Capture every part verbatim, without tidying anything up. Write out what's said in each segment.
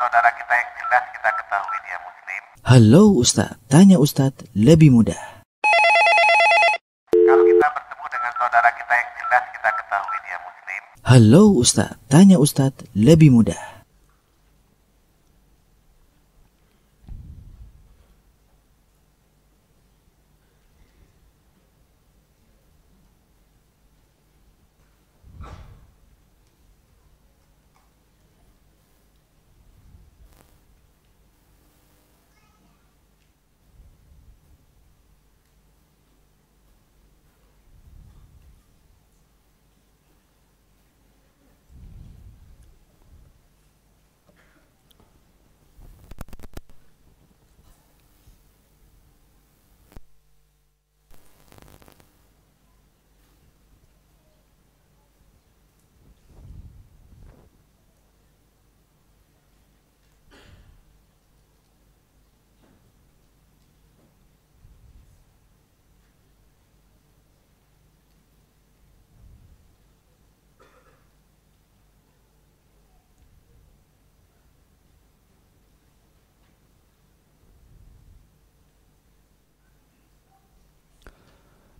saudara kita yang jelas kita ketahui dia muslim. Halo Ustaz, tanya Ustaz lebih mudah. Kalau kita bertemu dengan saudara kita yang jelas kita ketahui dia muslim. Halo Ustaz, tanya Ustaz lebih mudah.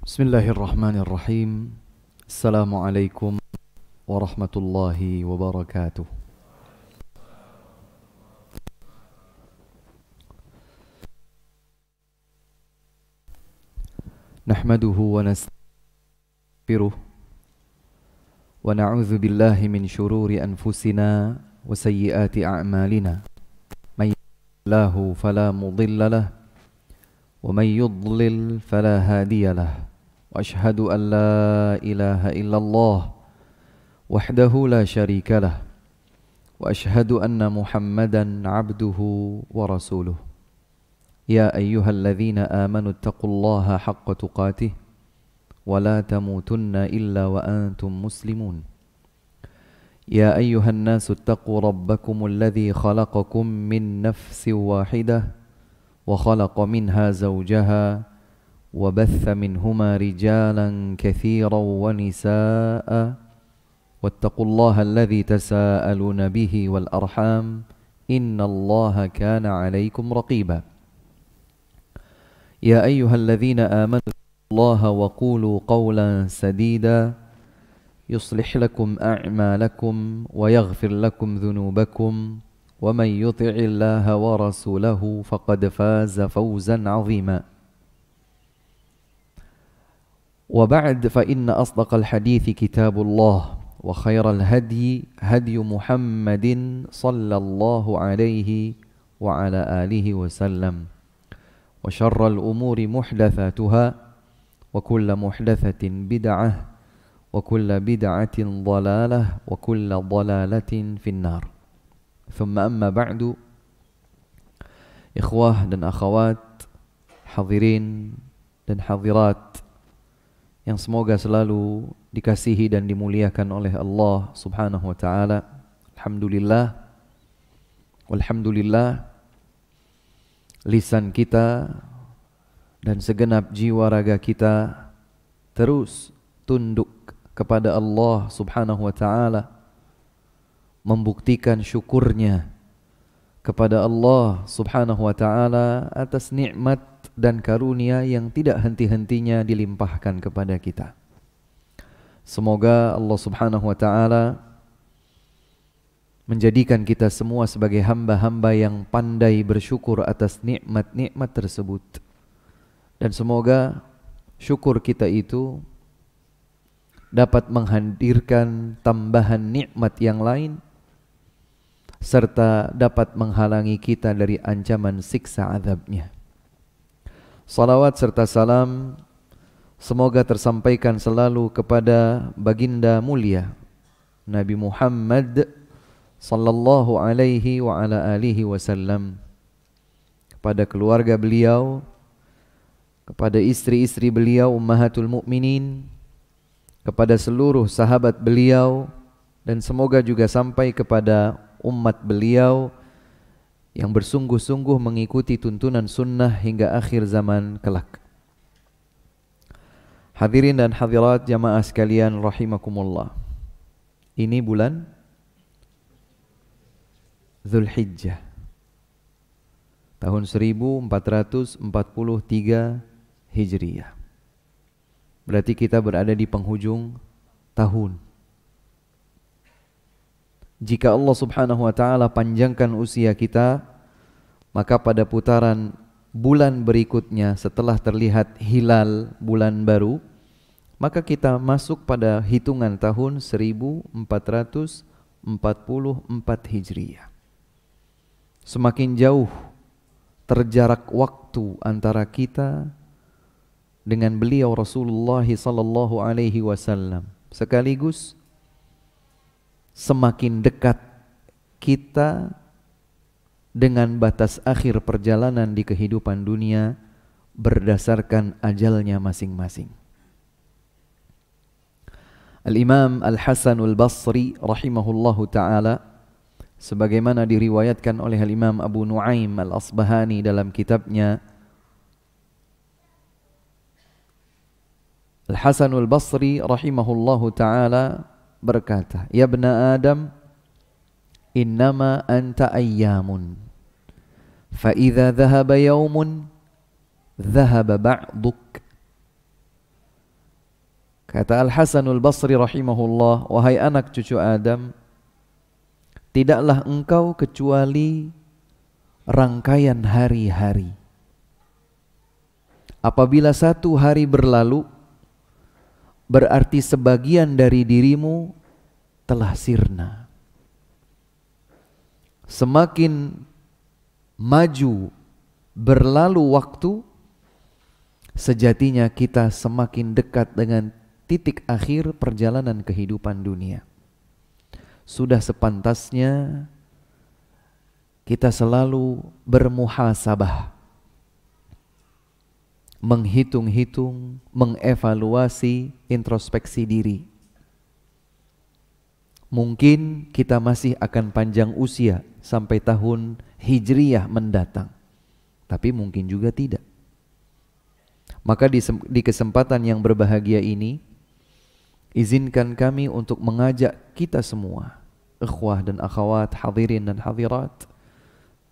Bismillahirrahmanirrahim. Assalamualaikum warahmatullahi wabarakatuh. Nahmaduhu wa nastaghfiruh wa na'udzu billahi min syururi anfusina wa sayyiati a'malina. May yahdihillahu fala mudilla lah wa may yudlil fala hadiya lah. وأشهد أن لا إله إلا الله وحده لا شريك له وأشهد أن محمدا عبده ورسوله يا أيها الذين آمنوا اتقوا الله حق تقاته ولا تموتن إلا وأنتم مسلمون يا أيها الناس اتقوا ربكم الذي خلقكم من نفس واحدة وخلق منها زوجها وبث منهما رجالا كثيرا ونساء واتقوا الله الذي تساءلون به والأرحام إن الله كان عليكم رقيبا يا أيها الذين آمنوا اتقوا الله وقولوا قولا سديدا يصلح لكم أعمالكم ويغفر لكم ذنوبكم ومن يطع الله ورسوله فقد فاز فوزا عظيما وبعد فإن أصدق الحديث كتاب الله وخير الهدي هدي محمد صلى الله عليه وعلى آله وسلم وشر الأمور محدثاتها وكل محدثة بدعة وكل بدعة ضلالة وكل ضلالة في النار ثم أما بعد إخوة dan akhawat, hadirin dan hadirat yang semoga selalu dikasihi dan dimuliakan oleh Allah subhanahu wa ta'ala. Alhamdulillah, Alhamdulillah, lisan kita dan segenap jiwa raga kita terus tunduk kepada Allah subhanahu wa ta'ala, membuktikan syukurnya kepada Allah subhanahu wa ta'ala atas nikmat dan karunia yang tidak henti-hentinya dilimpahkan kepada kita. Semoga Allah subhanahu wa ta'ala menjadikan kita semua sebagai hamba-hamba yang pandai bersyukur atas nikmat-nikmat tersebut. Dan semoga syukur kita itu dapat menghadirkan tambahan nikmat yang lain, serta dapat menghalangi kita dari ancaman siksa azabnya. Salawat serta salam semoga tersampaikan selalu kepada baginda mulia Nabi Muhammad sallallahu alaihi wa ala alihi wasallam, kepada keluarga beliau, kepada istri-istri beliau ummahatul mukminin, kepada seluruh sahabat beliau, dan semoga juga sampai kepada umat beliau yang bersungguh-sungguh mengikuti tuntunan sunnah hingga akhir zaman kelak. Hadirin dan hadirat jamaah sekalian rahimakumullah. Ini bulan Zulhijjah tahun seribu empat ratus empat puluh tiga Hijriah. Berarti kita berada di penghujung tahun. Jika Allah Subhanahu wa taala panjangkan usia kita, maka pada putaran bulan berikutnya setelah terlihat hilal bulan baru, maka kita masuk pada hitungan tahun seribu empat ratus empat puluh empat Hijriah. Semakin jauh terjarak waktu antara kita dengan beliau Rasulullah sallallahu alaihi wasallam, sekaligus semakin dekat kita dengan batas akhir perjalanan di kehidupan dunia berdasarkan ajalnya masing-masing. Al-Imam Al-Hasanul Basri rahimahullahu ta'ala, sebagaimana diriwayatkan oleh Al-Imam Abu Nu'aim Al-Asbahani dalam kitabnya Al-Hasanul Basri rahimahullahu ta'ala berkata, "Ya bna Adam, innama anta ayyamun, fa idza dhahaba yawmun dhahaba ba'duk." Kata Al-Hasanul Basri rahimahullah, "Wahai anak cucu Adam, tidaklah engkau kecuali rangkaian hari-hari. Apabila satu hari berlalu, berarti sebagian dari dirimu telah sirna. Semakin maju berlalu waktu, sejatinya kita semakin dekat dengan titik akhir perjalanan kehidupan dunia. Sudah sepantasnya kita selalu bermuhasabah, menghitung-hitung, mengevaluasi, introspeksi diri. Mungkin kita masih akan panjang usia sampai tahun Hijriah mendatang, tapi mungkin juga tidak. Maka di, di kesempatan yang berbahagia ini, izinkan kami untuk mengajak kita semua, ikhwah dan akhwat, hadirin dan hadirat,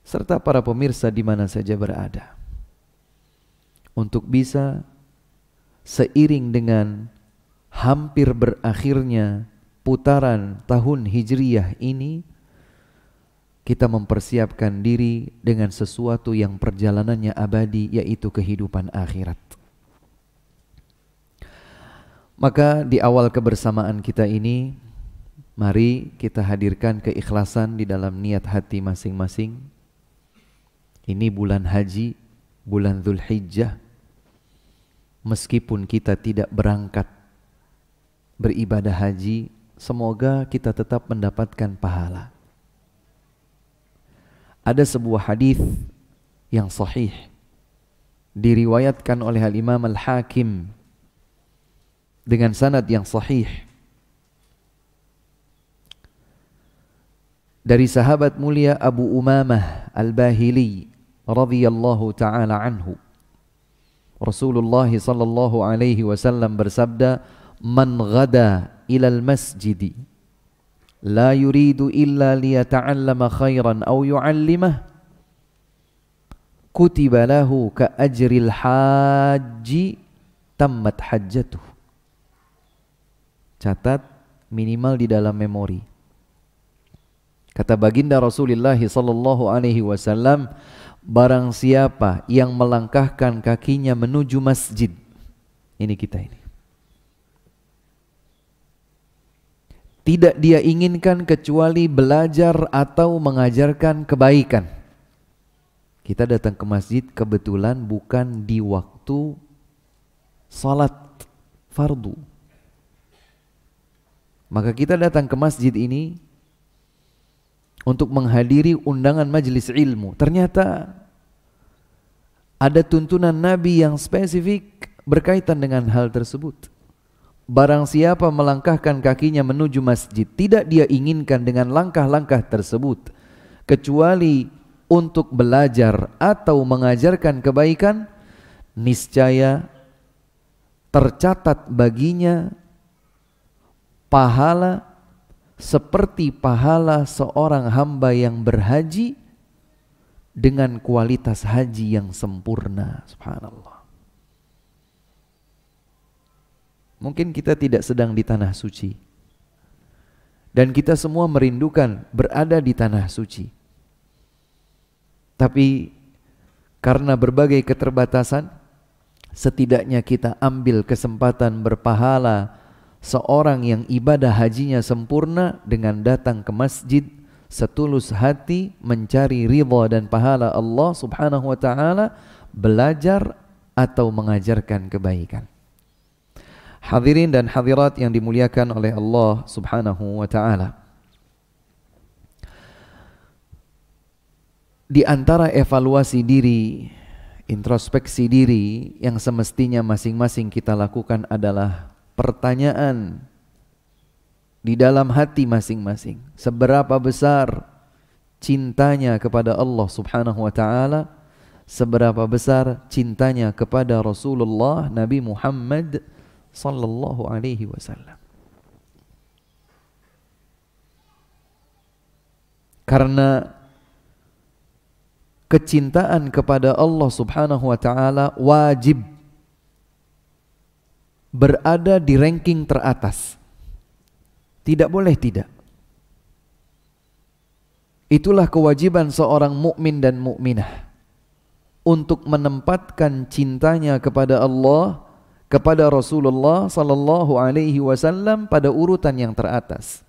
serta para pemirsa di mana saja berada, untuk bisa seiring dengan hampir berakhirnya putaran tahun Hijriah ini, kita mempersiapkan diri dengan sesuatu yang perjalanannya abadi, yaitu kehidupan akhirat." Maka di awal kebersamaan kita ini, mari kita hadirkan keikhlasan di dalam niat hati masing-masing. Ini bulan haji, bulan Dzulhijjah. Meskipun kita tidak berangkat beribadah haji, semoga kita tetap mendapatkan pahala. Ada sebuah hadis yang sahih diriwayatkan oleh Al-Imam Al-Hakim dengan sanad yang sahih dari sahabat mulia Abu Umamah Al-Bahili radhiyallahu taala anhu. Rasulullah sallallahu alaihi wasallam bersabda, "Man ghada ilal masjidi la yuridu illa liyata'allama khairan aw yu'allimah kutiba lahu ka ajril haji tammat hajjatuh." Catat minimal di dalam memori. Kata baginda Rasulullah sallallahu alaihi wasallam, barang siapa yang melangkahkan kakinya menuju masjid, ini kita ini, tidak dia inginkan kecuali belajar atau mengajarkan kebaikan. Kita datang ke masjid kebetulan bukan di waktu salat fardu, maka kita datang ke masjid ini untuk menghadiri undangan majelis ilmu. Ternyata ada tuntunan Nabi yang spesifik berkaitan dengan hal tersebut. Barang siapa melangkahkan kakinya menuju masjid, tidak dia inginkan dengan langkah-langkah tersebut kecuali untuk belajar atau mengajarkan kebaikan, niscaya tercatat baginya pahala seperti pahala seorang hamba yang berhaji dengan kualitas haji yang sempurna. Subhanallah. Mungkin kita tidak sedang di tanah suci, dan kita semua merindukan berada di tanah suci. Tapi karena berbagai keterbatasan, setidaknya kita ambil kesempatan berpahala seorang yang ibadah hajinya sempurna dengan datang ke masjid setulus hati mencari ridha dan pahala Allah Subhanahu wa ta'ala, belajar atau mengajarkan kebaikan. Hadirin dan hadirat yang dimuliakan oleh Allah Subhanahu wa ta'ala, di antara evaluasi diri, introspeksi diri yang semestinya masing-masing kita lakukan adalah pertanyaan di dalam hati masing-masing. Seberapa besar cintanya kepada Allah Subhanahu wa ta'ala, seberapa besar cintanya kepada Rasulullah Nabi Muhammad sallallahu alaihi wasallam. Karena kecintaan kepada Allah Subhanahu wa ta'ala wajib berada di ranking teratas. Tidak boleh tidak. Itulah kewajiban seorang mukmin dan mukminah untuk menempatkan cintanya kepada Allah, kepada Rasulullah sallallahu alaihi wasallam pada urutan yang teratas.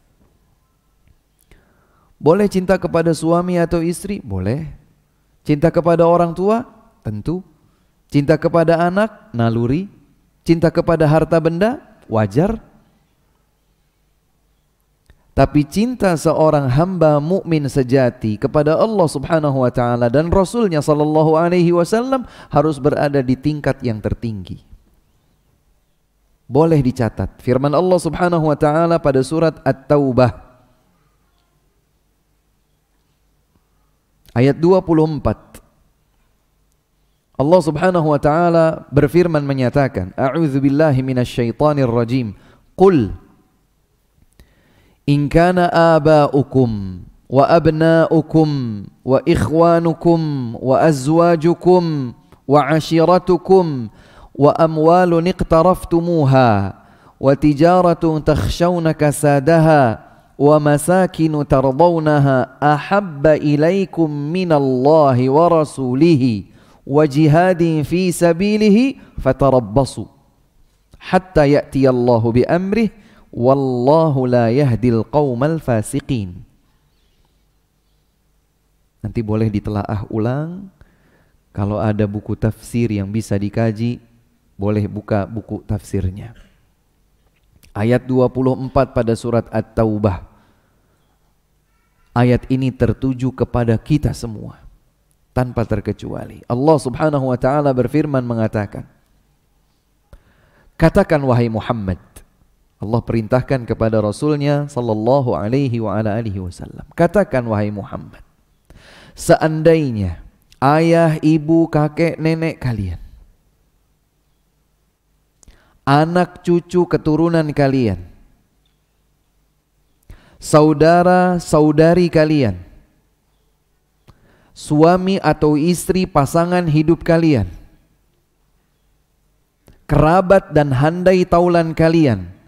Boleh cinta kepada suami atau istri? Boleh. Cinta kepada orang tua? Tentu. Cinta kepada anak? Naluri. Cinta kepada harta benda? Wajar. Tapi cinta seorang hamba mukmin sejati kepada Allah Subhanahu wa taala dan Rasulnya sallallahu alaihi wasallam harus berada di tingkat yang tertinggi. Boleh dicatat firman Allah Subhanahu wa taala pada surat At-Taubah ayat dua puluh empat. Allah Subhanahu wa taala berfirman menyatakan, "A'udzubillahi minasyaitonir rajim. Qul in kana aba'ukum wa abna'ukum wa ikhwanukum wa azwajukum wa 'ashiratukum wa amwalun iqtaraftumuha wa tijaratun takhshawna kasadaha wa masakinu tardawnaha ahabba ilaikum minallahi wa rasulihi wa jihadin fi sabilihi fatarabbasu hatta ya'tiyallahu bi amrih wallahu la yahdil qaumal fasiqin." Nanti boleh ditelaah ulang, kalau ada buku tafsir yang bisa dikaji, boleh buka buku tafsirnya. Ayat dua puluh empat pada surat At-Taubah. Ayat ini tertuju kepada kita semua tanpa terkecuali. Allah Subhanahu wa taala berfirman mengatakan, "Katakan wahai Muhammad." Allah perintahkan kepada Rasulnya sallallahu alaihi wa ala alihi wasallam. "Katakan wahai Muhammad, seandainya ayah, ibu, kakek, nenek kalian, anak cucu keturunan kalian, saudara saudari kalian, suami atau istri pasangan hidup kalian, kerabat dan handai taulan kalian,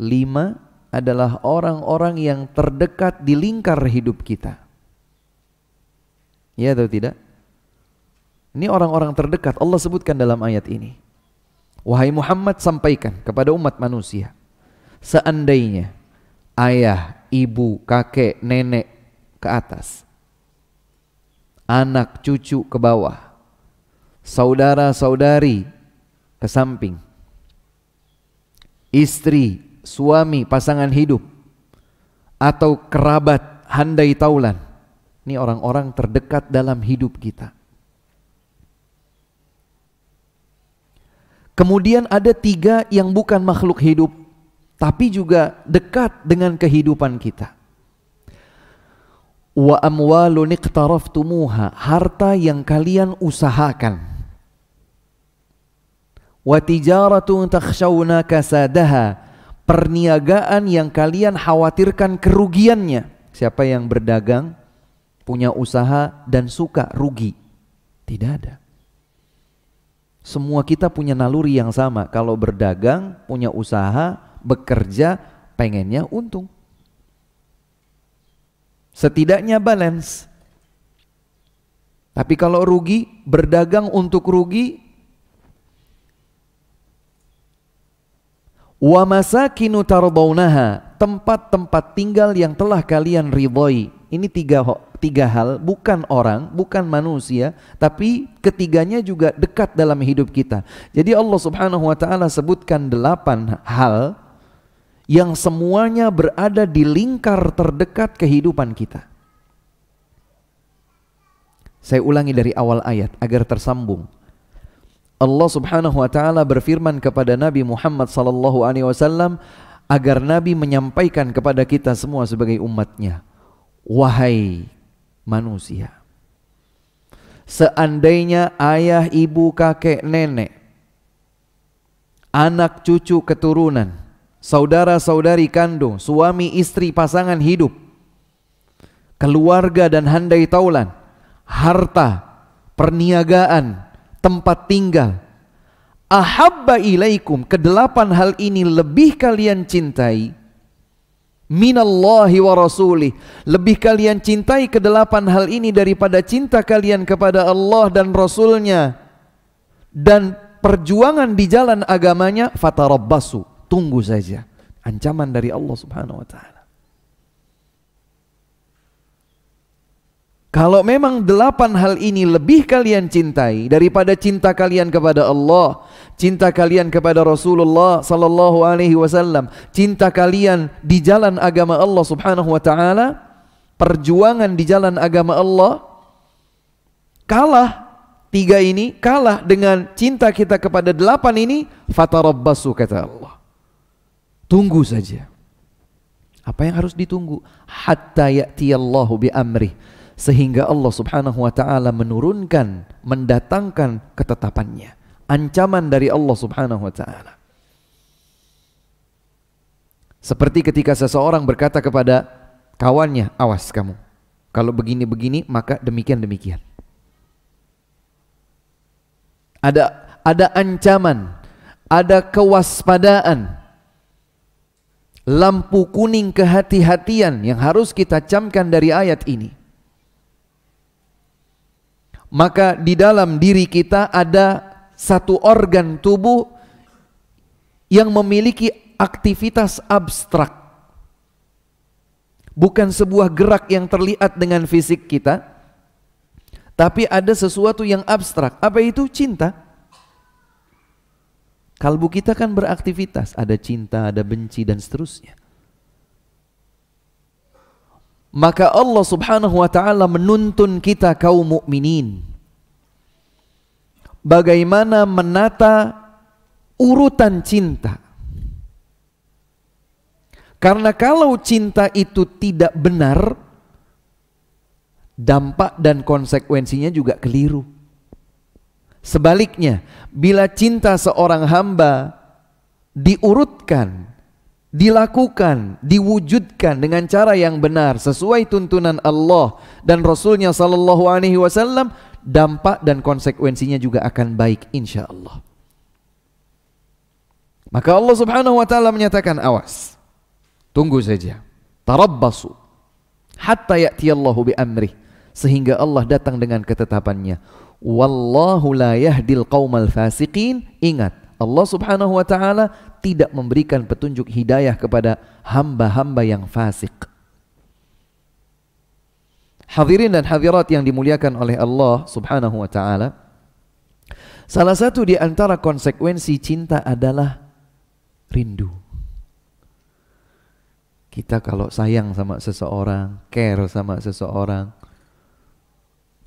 lima adalah orang-orang yang terdekat di lingkar hidup kita." Ya atau tidak? Ini orang-orang terdekat Allah sebutkan dalam ayat ini. "Wahai Muhammad, sampaikan kepada umat manusia, seandainya ayah, ibu, kakek, nenek ke atas, anak, cucu ke bawah, saudara-saudari ke samping, istri, suami, pasangan hidup, atau kerabat, handai taulan." Ini orang-orang terdekat dalam hidup kita. Kemudian ada tiga yang bukan makhluk hidup, tapi juga dekat dengan kehidupan kita. "Wa amwalun iqtaraftumuha," harta yang kalian usahakan. "Wa tijaratun takhshawna kasadaha," perniagaan yang kalian khawatirkan kerugiannya. Siapa yang berdagang, punya usaha dan suka rugi? Tidak ada. Semua kita punya naluri yang sama. Kalau berdagang, punya usaha, bekerja, pengennya untung. Setidaknya balance. Tapi kalau rugi, berdagang untuk rugi, wa masakinu tardaunaha, tempat-tempat tinggal yang telah kalian ridhoi. Ini tiga, tiga hal, bukan orang, bukan manusia, tapi ketiganya juga dekat dalam hidup kita. Jadi Allah Subhanahu wa ta'ala sebutkan delapan hal yang semuanya berada di lingkar terdekat kehidupan kita. Saya ulangi dari awal ayat agar tersambung. Allah Subhanahu wa ta'ala berfirman kepada Nabi Muhammad sallallahu alaihi wasallam agar Nabi menyampaikan kepada kita semua sebagai umatnya, wahai manusia, seandainya ayah, ibu, kakek, nenek, anak, cucu, keturunan, saudara-saudari kandung, suami, istri, pasangan hidup, keluarga dan handai taulan, harta, perniagaan, tempat tinggal, ahabba ilaikum, kedelapan hal ini lebih kalian cintai, minallahi wa rasulih, lebih kalian cintai kedelapan hal ini daripada cinta kalian kepada Allah dan Rasulnya dan perjuangan di jalan agamanya, fatarabbasu, tunggu saja ancaman dari Allah Subhanahu wa ta'ala. Kalau memang delapan hal ini lebih kalian cintai daripada cinta kalian kepada Allah, cinta kalian kepada Rasulullah sallallahu alaihi wasallam, cinta kalian di jalan agama Allah Subhanahu wa taala, perjuangan di jalan agama Allah, kalah tiga ini, kalah dengan cinta kita kepada delapan ini, fatarabbasu, kata Allah. Tunggu saja. Apa yang harus ditunggu? Hatta ya'tiyallahu bi amrih, sehingga Allah Subhanahu wa ta'ala menurunkan, mendatangkan ketetapannya, ancaman dari Allah Subhanahu wa ta'ala. Seperti ketika seseorang berkata kepada kawannya, awas kamu, kalau begini-begini maka demikian-demikian. Ada, ada ancaman, ada kewaspadaan, lampu kuning kehati-hatian yang harus kita camkan dari ayat ini. Maka di dalam diri kita ada satu organ tubuh yang memiliki aktivitas abstrak. Bukan sebuah gerak yang terlihat dengan fisik kita, tapi ada sesuatu yang abstrak. Apa itu? Cinta. Kalbu kita kan beraktivitas, ada cinta, ada benci dan seterusnya. Maka Allah Subhanahu wa ta'ala menuntun kita kaum mukminin bagaimana menata urutan cinta. Karena kalau cinta itu tidak benar, dampak dan konsekuensinya juga keliru. Sebaliknya, bila cinta seorang hamba diurutkan, dilakukan, diwujudkan dengan cara yang benar sesuai tuntunan Allah dan Rasulnya sallallahu alaihi wasallam, dampak dan konsekuensinya juga akan baik insya Allah. Maka Allah Subhanahu wa ta'ala menyatakan, awas, tunggu saja, tarabbasu hatta ya'tiyallahu bi amrih, sehingga Allah datang dengan ketetapannya. Wallahu la yahdil qaumal fasiqin. Ingat, Allah Subhanahu wa ta'ala tidak memberikan petunjuk hidayah kepada hamba-hamba yang fasik. Hadirin dan hadirat yang dimuliakan oleh Allah Subhanahu wa ta'ala, salah satu di antara konsekuensi cinta adalah rindu. Kita kalau sayang sama seseorang, care sama seseorang,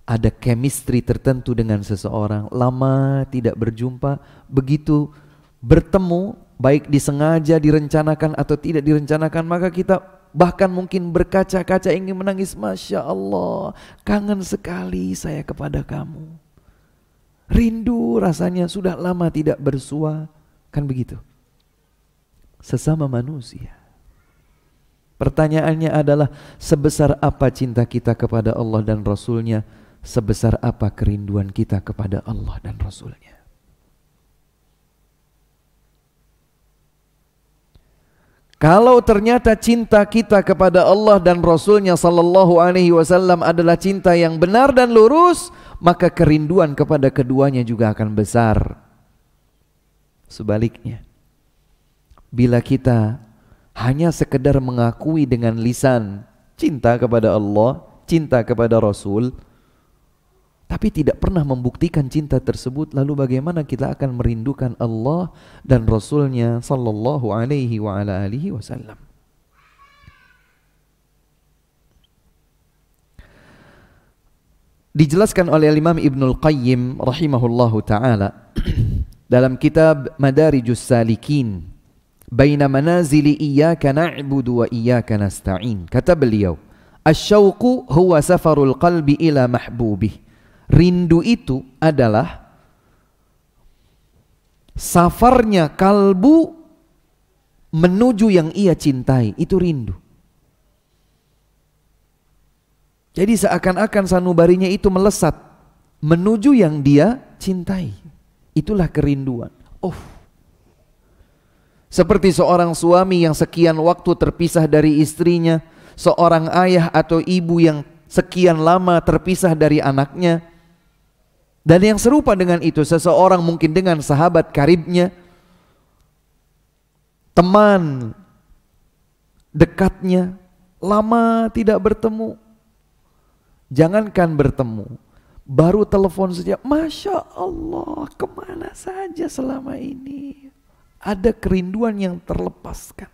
ada chemistry tertentu dengan seseorang, lama tidak berjumpa, begitu bertemu, baik disengaja, direncanakan atau tidak direncanakan, maka kita bahkan mungkin berkaca-kaca ingin menangis. Masya Allah, kangen sekali saya kepada kamu, rindu rasanya, sudah lama tidak bersua, kan begitu. sesama manusia. Pertanyaannya adalah, sebesar apa cinta kita kepada Allah dan Rasul-Nya, sebesar apa kerinduan kita kepada Allah dan Rasul-Nya. Kalau ternyata cinta kita kepada Allah dan Rasul-Nya sallallahu alaihi wasallam adalah cinta yang benar dan lurus, maka kerinduan kepada keduanya juga akan besar. Sebaliknya, bila kita hanya sekedar mengakui dengan lisan cinta kepada Allah, cinta kepada Rasul, tapi tidak pernah membuktikan cinta tersebut, lalu bagaimana kita akan merindukan Allah dan Rasul-Nya sallallahu alaihi wa ala alihi wasallam. Dijelaskan oleh Imam Ibnul Qayyim rahimahullahu ta'ala dalam kitab Madarijus Salikin, Baina manazili iyyaka na'budu wa iyyaka nasta'in. Kata beliau, asyauqu huwa safarul qalbi ila mahbubih. Rindu itu adalah safarnya kalbu menuju yang ia cintai. Itu rindu. Jadi seakan-akan sanubarinya itu melesat menuju yang dia cintai. Itulah kerinduan. Oh, seperti seorang suami yang sekian waktu terpisah dari istrinya, seorang ayah atau ibu yang sekian lama terpisah dari anaknya. Dan yang serupa dengan itu, seseorang mungkin dengan sahabat karibnya, teman dekatnya, lama tidak bertemu. Jangankan bertemu, baru telepon saja, Masya Allah, kemana saja selama ini. Ada kerinduan yang terlepaskan.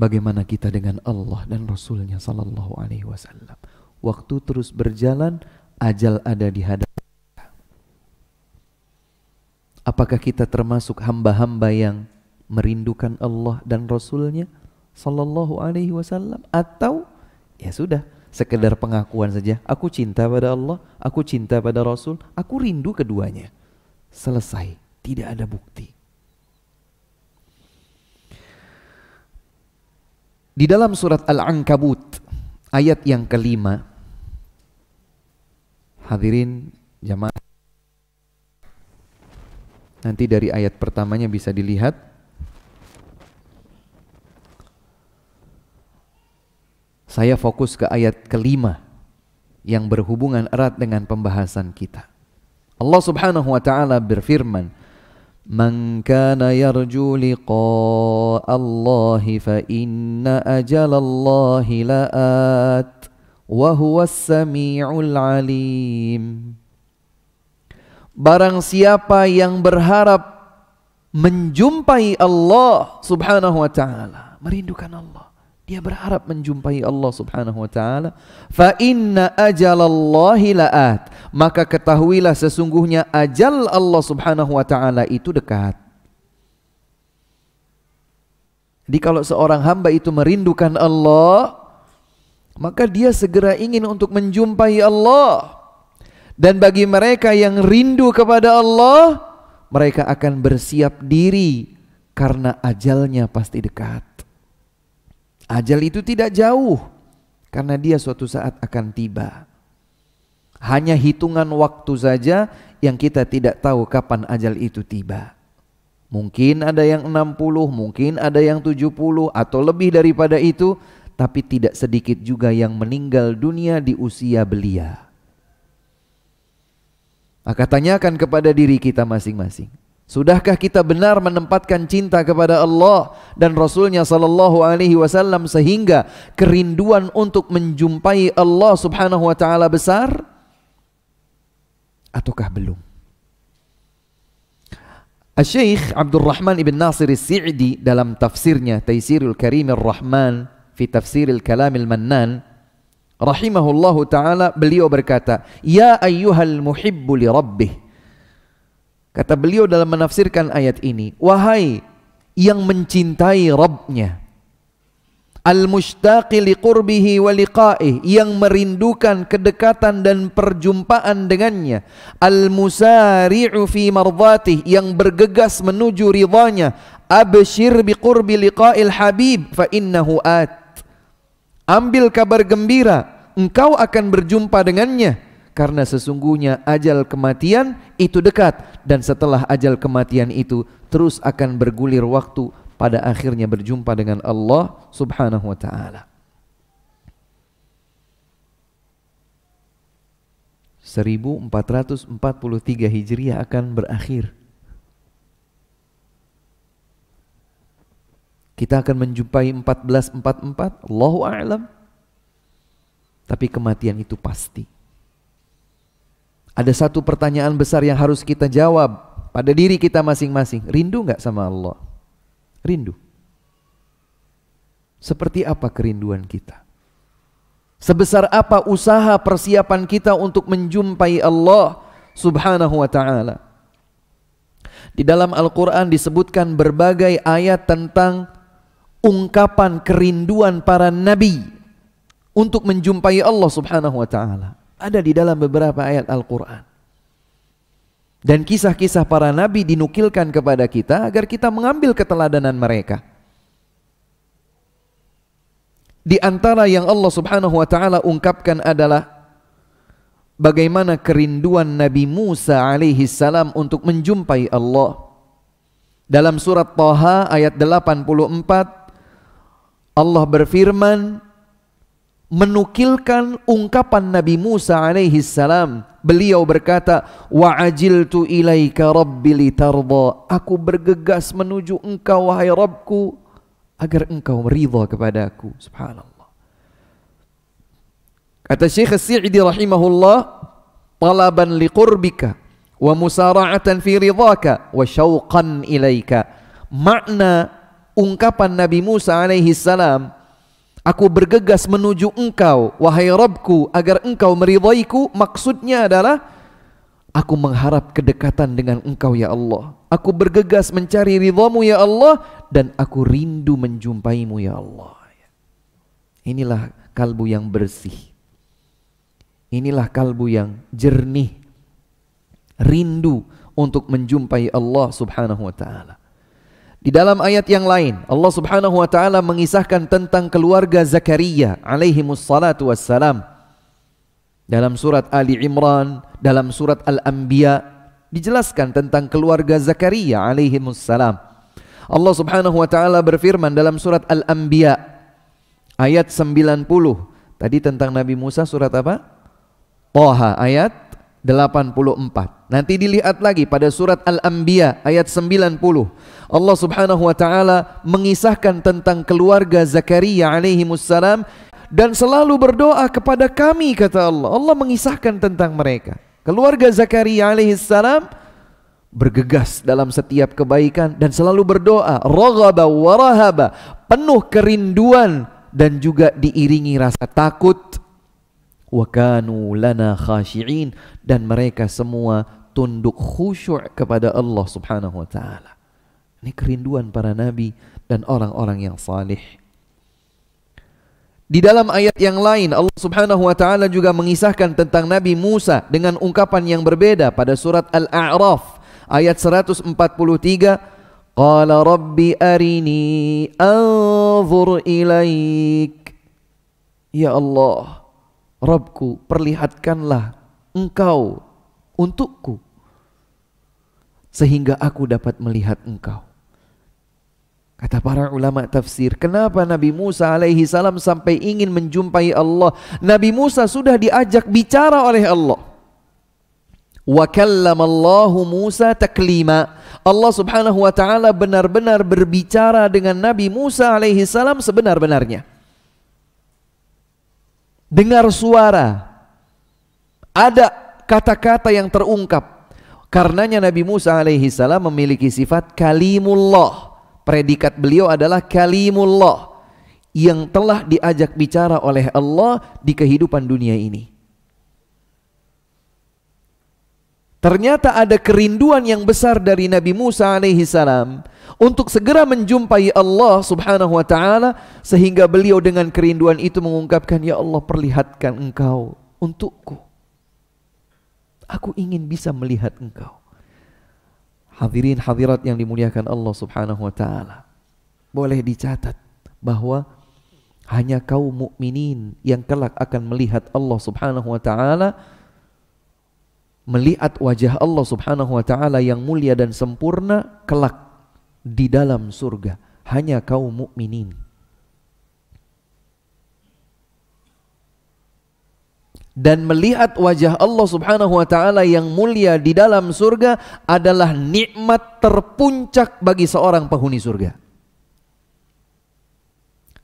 Bagaimana kita dengan Allah dan Rasul-Nya sallallahu alaihi wasallam. Waktu terus berjalan, ajal ada di hadapan kita. Apakah kita termasuk hamba-hamba yang merindukan Allah dan Rasul-Nya sallallahu alaihi wasallam, atau ya sudah sekedar pengakuan saja, aku cinta pada Allah, aku cinta pada Rasul, aku rindu keduanya. Selesai, tidak ada bukti. Di dalam surat Al-Ankabut ayat yang kelima, hadirin jamaah, nanti dari ayat pertamanya bisa dilihat. Saya fokus ke ayat kelima yang berhubungan erat dengan pembahasan kita. Allah subhanahu wa ta'ala berfirman, Man kana yarju liqa Allahi fa inna ajalallahi la'at wa huwas sami'ul alim. Barang siapa yang berharap menjumpai Allah subhanahu wa ta'ala, merindukan Allah, dia berharap menjumpai Allah subhanahu wa ta'ala, fa inna ajalallahi la'at, maka ketahuilah sesungguhnya ajal Allah subhanahu wa ta'ala itu dekat. Jadi kalau seorang hamba itu merindukan Allah, maka dia segera ingin untuk menjumpai Allah. Dan bagi mereka yang rindu kepada Allah, mereka akan bersiap diri karena ajalnya pasti dekat. Ajal itu tidak jauh karena dia suatu saat akan tiba. Hanya hitungan waktu saja yang kita tidak tahu kapan ajal itu tiba. Mungkin ada yang enam puluh, mungkin ada yang tujuh puluh atau lebih daripada itu. Tapi tidak sedikit juga yang meninggal dunia di usia belia. Maka tanyakan kepada diri kita masing-masing. Sudahkah kita benar menempatkan cinta kepada Allah dan Rasul-Nya sallallahu alaihi wasallam sehingga kerinduan untuk menjumpai Allah subhanahu wa ta'ala besar? Ataukah belum? Asy-Syaikh Abdurrahman ibn Nasir As-Sa'di dalam tafsirnya Taisirul Karimir Rahman fi Tafsiril Kalamil Mannan rahimahullahu taala, beliau berkata, "Ya ayyuhal muhibbu li rabbih." Kata beliau dalam menafsirkan ayat ini, wahai yang mencintai Rabb-Nya, al-mushtaqi li qurbihi wa liqa'ih, yang merindukan kedekatan dan perjumpaan dengannya, al-musari'u fi mardhatih, yang bergegas menuju ridhanya, abshir bi qurbi liqa'il habib fa innahu at, ambil kabar gembira, engkau akan berjumpa dengannya, karena sesungguhnya ajal kematian itu dekat, dan setelah ajal kematian itu terus akan bergulir waktu, pada akhirnya berjumpa dengan Allah subhanahu wa ta'ala. seribu empat ratus empat puluh tiga Hijriah akan berakhir. Kita akan menjumpai seribu empat ratus empat puluh empat, Allahu a'lam. Tapi kematian itu pasti. Ada satu pertanyaan besar yang harus kita jawab pada diri kita masing-masing. Rindu nggak sama Allah? Rindu. Seperti apa kerinduan kita? Sebesar apa usaha persiapan kita untuk menjumpai Allah subhanahu wa ta'ala? Di dalam Al-Quran disebutkan berbagai ayat tentang ungkapan kerinduan para nabi untuk menjumpai Allah subhanahu wa ta'ala. Ada di dalam beberapa ayat Al-Quran. Dan kisah-kisah para nabi dinukilkan kepada kita agar kita mengambil keteladanan mereka. Di antara yang Allah subhanahu wa ta'ala ungkapkan adalah bagaimana kerinduan Nabi Musa alaihi salam untuk menjumpai Allah. Dalam surat Thaha ayat delapan puluh empat, Allah berfirman menukilkan ungkapan Nabi Musa alaihi salam. Beliau berkata, "Wa ajiltu ilaika rabbi litarda." Aku bergegas menuju engkau wahai Rabbku agar engkau ridha kepadaku. Subhanallah. Kata Syekh As-Sa'di rahimahullah, "Talaban liqurbika wa musara'atan fi ridhaka wa syauqan ilaika." Makna ungkapan Nabi Musa alaihi salam, aku bergegas menuju engkau, wahai Rabbku, agar engkau meridhaiku. Maksudnya adalah, aku mengharap kedekatan dengan engkau ya Allah. Aku bergegas mencari ridhamu ya Allah. Dan aku rindu menjumpaimu ya Allah. Inilah kalbu yang bersih. Inilah kalbu yang jernih. Rindu untuk menjumpai Allah subhanahu wa ta'ala. Di dalam ayat yang lain, Allah subhanahu wa ta'ala mengisahkan tentang keluarga Zakaria alaihimus salatu wassalam. Dalam surat Ali Imran, dalam surat Al-Anbiya, dijelaskan tentang keluarga Zakaria alaihimus salam. Allah subhanahu wa ta'ala berfirman dalam surat Al-Anbiya ayat sembilan puluh. Tadi tentang Nabi Musa surat apa? Thaha ayat delapan puluh empat. Nanti dilihat lagi pada surat Al-Anbiya ayat sembilan puluh. Allah subhanahu wa ta'ala mengisahkan tentang keluarga Zakaria alaihimussalam. Dan selalu berdoa kepada kami, kata Allah. Allah mengisahkan tentang mereka. Keluarga Zakaria alaihissalam bergegas dalam setiap kebaikan dan selalu berdoa. Raghaba wa rahaba, penuh kerinduan dan juga diiringi rasa takut. Wa kanu lana khashi'in, dan mereka semua tunduk khusyuk kepada Allah subhanahu wa ta'ala. Ini kerinduan para nabi dan orang-orang yang salih. Di dalam ayat yang lain Allah subhanahu wa ta'ala juga mengisahkan tentang Nabi Musa dengan ungkapan yang berbeda pada surat Al-A'raf ayat seratus empat puluh tiga. Qala rabbi arini anzur ilaik. Ya Allah, Rabbku, perlihatkanlah engkau untukku sehingga aku dapat melihat engkau. Kata para ulama tafsir, kenapa Nabi Musa alaihi salam sampai ingin menjumpai Allah? Nabi Musa sudah diajak bicara oleh Allah. Wa kallamallahu Musa taklima. Allah subhanahu wa ta'ala benar-benar berbicara dengan Nabi Musa alaihi salam sebenar-benarnya. Dengar suara, ada kata-kata yang terungkap. Karenanya Nabi Musa alaihi salam memiliki sifat kalimullah. Predikat beliau adalah kalimullah, yang telah diajak bicara oleh Allah di kehidupan dunia ini. Ternyata ada kerinduan yang besar dari Nabi Musa alaihi salam untuk segera menjumpai Allah subhanahu wa ta'ala, sehingga beliau dengan kerinduan itu mengungkapkan, "Ya Allah, perlihatkan engkau untukku. Aku ingin bisa melihat engkau." Hadirin hadirat yang dimuliakan Allah subhanahu wa ta'ala, boleh dicatat bahwa hanya kaum mukminin yang kelak akan melihat Allah subhanahu wa ta'ala, melihat wajah Allah subhanahu wa ta'ala yang mulia dan sempurna kelak di dalam surga. Hanya kaum mukminin. Dan melihat wajah Allah subhanahu wa ta'ala yang mulia di dalam surga adalah nikmat terpuncak bagi seorang penghuni surga.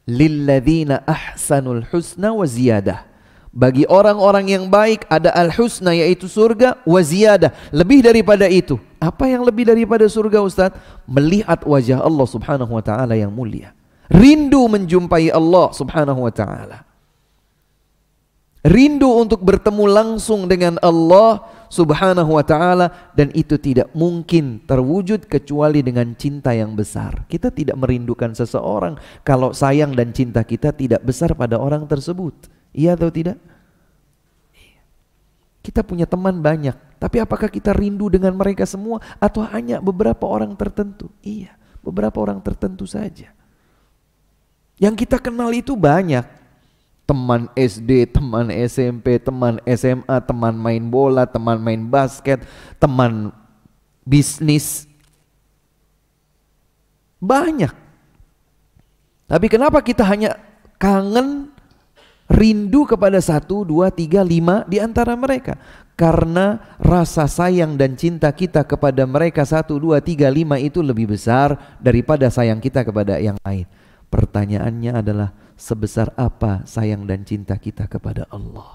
Lilladzina ahsanul husna wa ziyadah. Bagi orang-orang yang baik ada al-husna, yaitu surga, wa ziyadah, lebih daripada itu. Apa yang lebih daripada surga, Ustaz? Melihat wajah Allah subhanahu wa ta'ala yang mulia. Rindu menjumpai Allah subhanahu wa ta'ala. Rindu untuk bertemu langsung dengan Allah subhanahu wa ta'ala. Dan itu tidak mungkin terwujud kecuali dengan cinta yang besar. Kita tidak merindukan seseorang kalau sayang dan cinta kita tidak besar pada orang tersebut. Iya atau tidak? Kita punya teman banyak, tapi apakah kita rindu dengan mereka semua atau hanya beberapa orang tertentu? Iya, beberapa orang tertentu saja. Yang kita kenal itu banyak. Teman S D, teman S M P, teman S M A, teman main bola, teman main basket, teman bisnis. Banyak. Tapi kenapa kita hanya kangen, rindu kepada satu, dua, tiga, lima di antara mereka? Karena rasa sayang dan cinta kita kepada mereka satu, dua, tiga, lima itu lebih besar daripada sayang kita kepada yang lain. Pertanyaannya adalah, sebesar apa sayang dan cinta kita kepada Allah?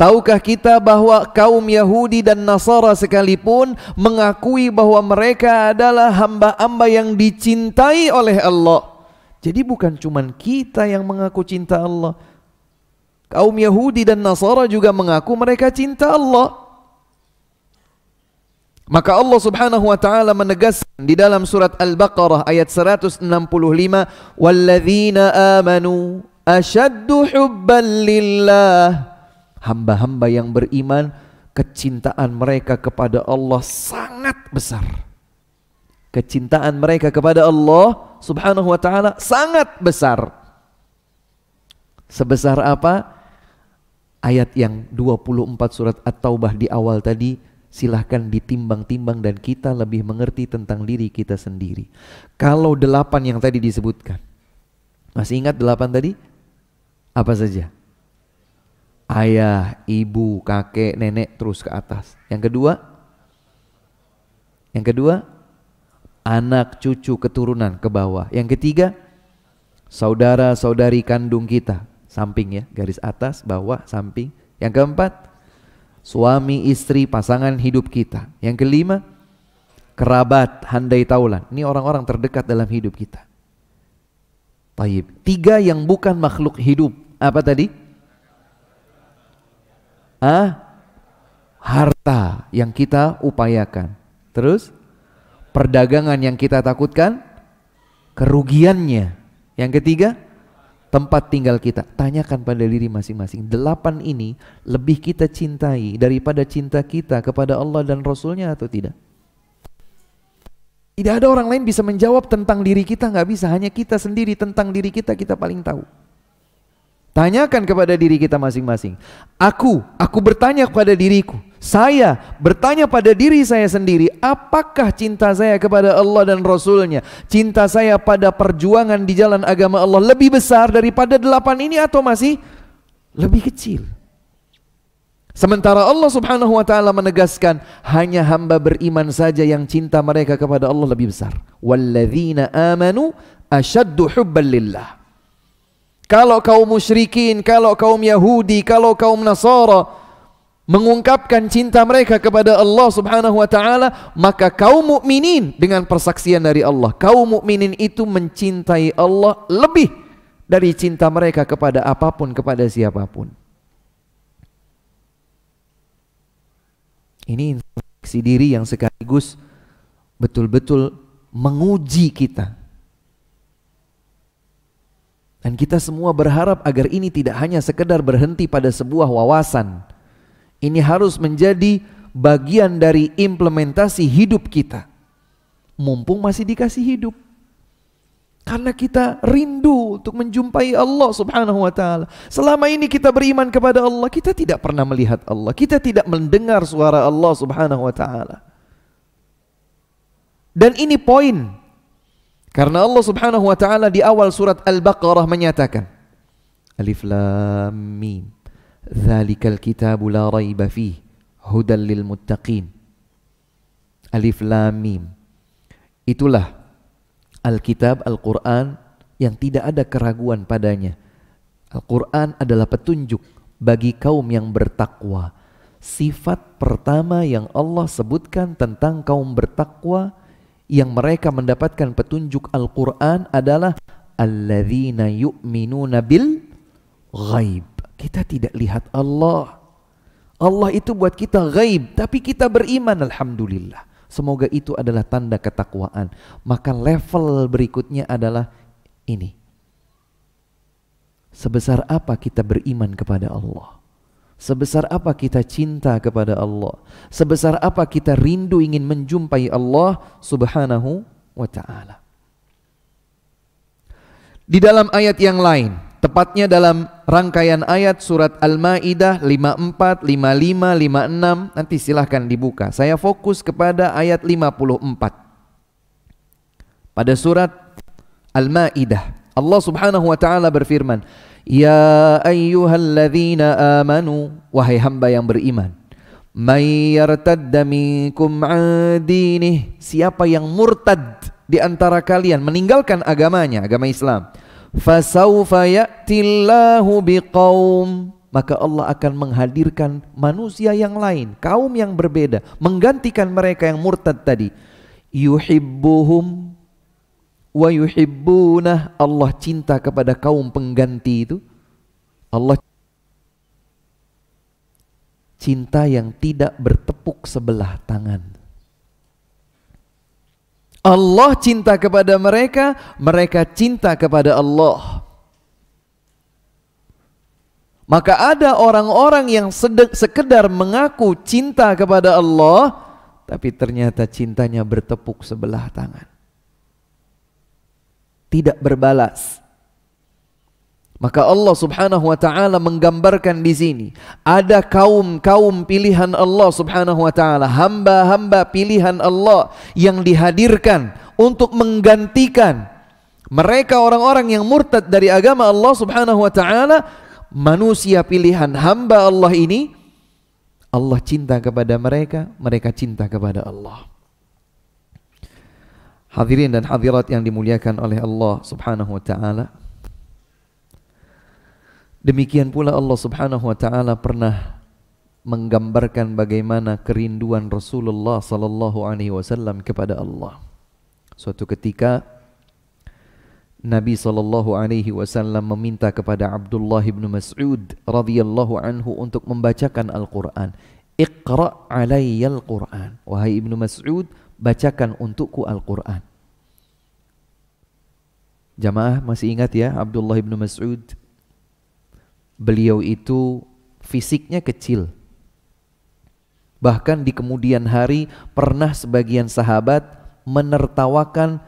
Tahukah kita bahwa kaum Yahudi dan Nasara sekalipun mengakui bahwa mereka adalah hamba-hamba yang dicintai oleh Allah. Jadi bukan cuma kita yang mengaku cinta Allah. Kaum Yahudi dan Nasara juga mengaku mereka cinta Allah. Maka Allah subhanahu wa ta'ala menegaskan di dalam surat Al-Baqarah ayat seratus enam puluh lima, "Walladzina amanu ashaddu hubban lillah." Hamba-hamba yang beriman, kecintaan mereka kepada Allah sangat besar. Kecintaan mereka kepada Allah subhanahu wa ta'ala sangat besar. Sebesar apa? Ayat yang dua puluh empat surat At-Taubah di awal tadi, silahkan ditimbang-timbang dan kita lebih mengerti tentang diri kita sendiri. Kalau delapan yang tadi disebutkan, masih ingat delapan tadi? Apa saja? Ayah, ibu, kakek, nenek, terus ke atas. Yang kedua, yang kedua, anak, cucu, keturunan, ke bawah. Yang ketiga, saudara, saudari kandung kita, samping ya, garis atas, bawah, samping. Yang keempat, suami, istri, pasangan hidup kita. Yang kelima, kerabat, handai taulan. Ini orang-orang terdekat dalam hidup kita. Taib. Tiga yang bukan makhluk hidup. Apa tadi? Ah, harta yang kita upayakan. Terus perdagangan yang kita takutkan kerugiannya. Yang ketiga, tempat tinggal kita. Tanyakan pada diri masing-masing. Delapan ini lebih kita cintai daripada cinta kita kepada Allah dan Rasulnya atau tidak? Tidak ada orang lain bisa menjawab tentang diri kita. Nggak bisa, hanya kita sendiri tentang diri kita, kita paling tahu. Tanyakan kepada diri kita masing-masing. Aku, aku bertanya kepada diriku. Saya bertanya pada diri saya sendiri. Apakah cinta saya kepada Allah dan Rasulnya, cinta saya pada perjuangan di jalan agama Allah lebih besar daripada delapan ini atau masih lebih kecil? Sementara Allah subhanahu wa ta'ala menegaskan, hanya hamba beriman saja yang cinta mereka kepada Allah lebih besar. Walladzina amanu ashaddu hubban lillah. Kalau kaum musyrikin, kalau kaum Yahudi, kalau kaum Nasara mengungkapkan cinta mereka kepada Allah subhanahu wa ta'ala, maka kaum mukminin dengan persaksian dari Allah, kaum mukminin itu mencintai Allah lebih dari cinta mereka kepada apapun, kepada siapapun. Ini introspeksi diri yang sekaligus betul-betul menguji kita. Dan kita semua berharap agar ini tidak hanya sekedar berhenti pada sebuah wawasan. Ini harus menjadi bagian dari implementasi hidup kita. Mumpung masih dikasih hidup. Karena kita rindu untuk menjumpai Allah subhanahu wa ta'ala. Selama ini kita beriman kepada Allah, kita tidak pernah melihat Allah. Kita tidak mendengar suara Allah subhanahu wa ta'ala. Dan ini poin. Karena Allah subhanahu wa ta'ala di awal surat Al-Baqarah menyatakan Alif Lam Mim Zalikal kitabu la raiba fih Hudal lil muttaqin. Alif Lam Mim. Itulah Al-Kitab, Al-Quran yang tidak ada keraguan padanya. Al-Quran adalah petunjuk bagi kaum yang bertakwa. Sifat pertama yang Allah sebutkan tentang kaum bertakwa yang mereka mendapatkan petunjuk Al-Quran adalah alladzina yu'minuna bil ghaib. Kita tidak lihat Allah. Allah itu buat kita ghaib, tapi kita beriman, alhamdulillah. Semoga itu adalah tanda ketakwaan. Maka level berikutnya adalah ini. Sebesar apa kita beriman kepada Allah? Sebesar apa kita cinta kepada Allah? Sebesar apa kita rindu ingin menjumpai Allah subhanahu wa ta'ala? Di dalam ayat yang lain, tepatnya dalam rangkaian ayat surat Al-Ma'idah lima puluh empat, lima puluh lima, lima puluh enam, nanti silahkan dibuka. Saya fokus kepada ayat lima puluh empat. Pada surat Al-Ma'idah, Allah subhanahu wa ta'ala berfirman, Ya ayyuhalladzina amanu, wahai hamba yang beriman, may yartadda minkum 'an dinih, siapa yang murtad di antara kalian meninggalkan agamanya, agama Islam, fasawfa ya'tillahu biqaum, maka Allah akan menghadirkan manusia yang lain, kaum yang berbeda, menggantikan mereka yang murtad tadi. Yuhibbuhum wa yuhibbunah, Allah cinta kepada kaum pengganti itu. Allah cinta yang tidak bertepuk sebelah tangan. Allah cinta kepada mereka, mereka cinta kepada Allah. Maka ada orang-orang yang sekedar mengaku cinta kepada Allah, tapi ternyata cintanya bertepuk sebelah tangan. Tidak berbalas. Maka Allah subhanahu wa ta'ala menggambarkan di sini ada kaum-kaum pilihan Allah subhanahu wa ta'ala, hamba-hamba pilihan Allah yang dihadirkan untuk menggantikan mereka orang-orang yang murtad dari agama Allah subhanahu wa ta'ala. Manusia pilihan hamba Allah ini, Allah cinta kepada mereka, mereka cinta kepada Allah. Hadirin dan hadirat yang dimuliakan oleh Allah subhanahu wa ta'ala, demikian pula Allah subhanahu wa ta'ala pernah menggambarkan bagaimana kerinduan Rasulullah sallallahu alaihi wasallam kepada Allah. Suatu ketika Nabi sallallahu alaihi wasallam meminta kepada Abdullah bin Mas'ud radhiyallahu anhu untuk membacakan Al-Quran. Iqra' alayyal Quran, wahai Ibnu Mas'ud, bacakan untukku Al-Quran. Jamaah masih ingat ya Abdullah bin Mas'ud? Beliau itu fisiknya kecil. Bahkan di kemudian hari pernah sebagian sahabat menertawakan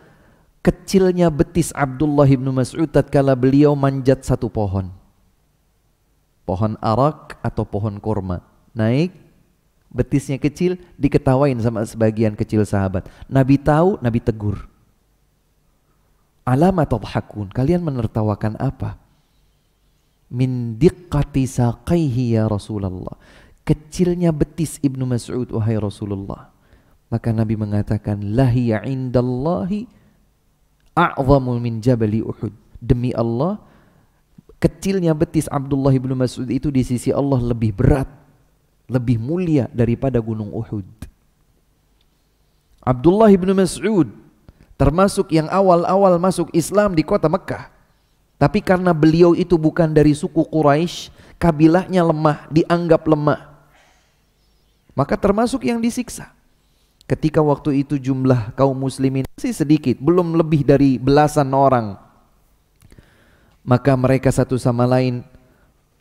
kecilnya betis Abdullah bin Mas'ud tatkala beliau manjat satu pohon. Pohon arak atau pohon kurma. Naik, betisnya kecil, diketawain sama sebagian kecil sahabat. Nabi tahu, Nabi tegur. Alama tadhakun, kalian menertawakan apa? Min diqqati saqaihi ya Rasulullah, kecilnya betis Ibnu Mas'ud wahai Rasulullah. Maka Nabi mengatakan, lahiya indallahi a'zamu min jabali Uhud. Demi Allah, kecilnya betis Abdullah Ibnu Mas'ud itu di sisi Allah lebih berat, lebih mulia daripada gunung Uhud. Abdullah bin Mas'ud termasuk yang awal-awal masuk Islam di kota Mekah. Tapi karena beliau itu bukan dari suku Quraisy, kabilahnya lemah, dianggap lemah. maka termasuk yang disiksa. Ketika waktu itu jumlah kaum muslimin masih sedikit, belum lebih dari belasan orang, maka mereka satu sama lain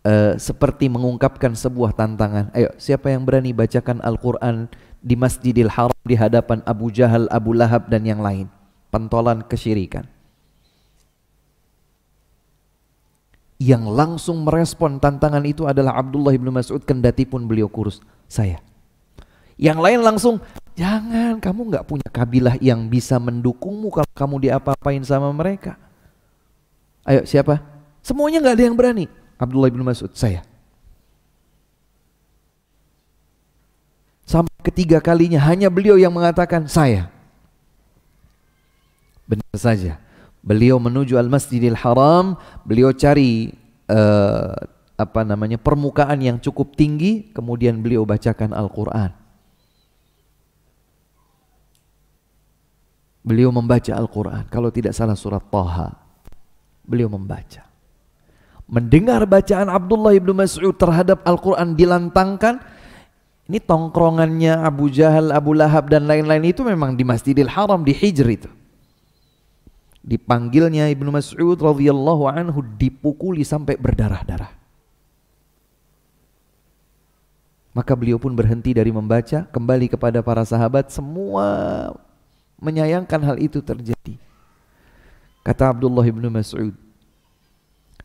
uh, seperti mengungkapkan sebuah tantangan. Ayo, siapa yang berani bacakan Al-Quran di Masjidil Haram di hadapan Abu Jahal, Abu Lahab dan yang lain? Pentolan kesyirikan. Yang langsung merespon tantangan itu adalah Abdullah bin Mas'ud, kendati pun beliau kurus, saya. Yang lain langsung, jangan, kamu nggak punya kabilah yang bisa mendukungmu kalau kamu diapa-apain sama mereka. Ayo, siapa? Semuanya nggak ada yang berani. Abdullah bin Mas'ud, saya. Sampai ketiga kalinya hanya beliau yang mengatakan saya. Benar saja, beliau menuju Al-Masjidil Haram, beliau cari uh, apa namanya permukaan yang cukup tinggi, kemudian beliau bacakan Al-Quran. Beliau membaca Al-Quran, kalau tidak salah surat Taha, beliau membaca. Mendengar bacaan Abdullah ibnu Mas'ud terhadap Al-Quran dilantangkan, ini tongkrongannya Abu Jahal, Abu Lahab dan lain-lain itu memang di Masjidil Haram, di Hijr itu. Dipanggilnya Ibnu Mas'ud radhiyallahu anhu, dipukuli sampai berdarah-darah. Maka beliau pun berhenti dari membaca, kembali kepada para sahabat, semua menyayangkan hal itu terjadi. Kata Abdullah Ibnu Mas'ud,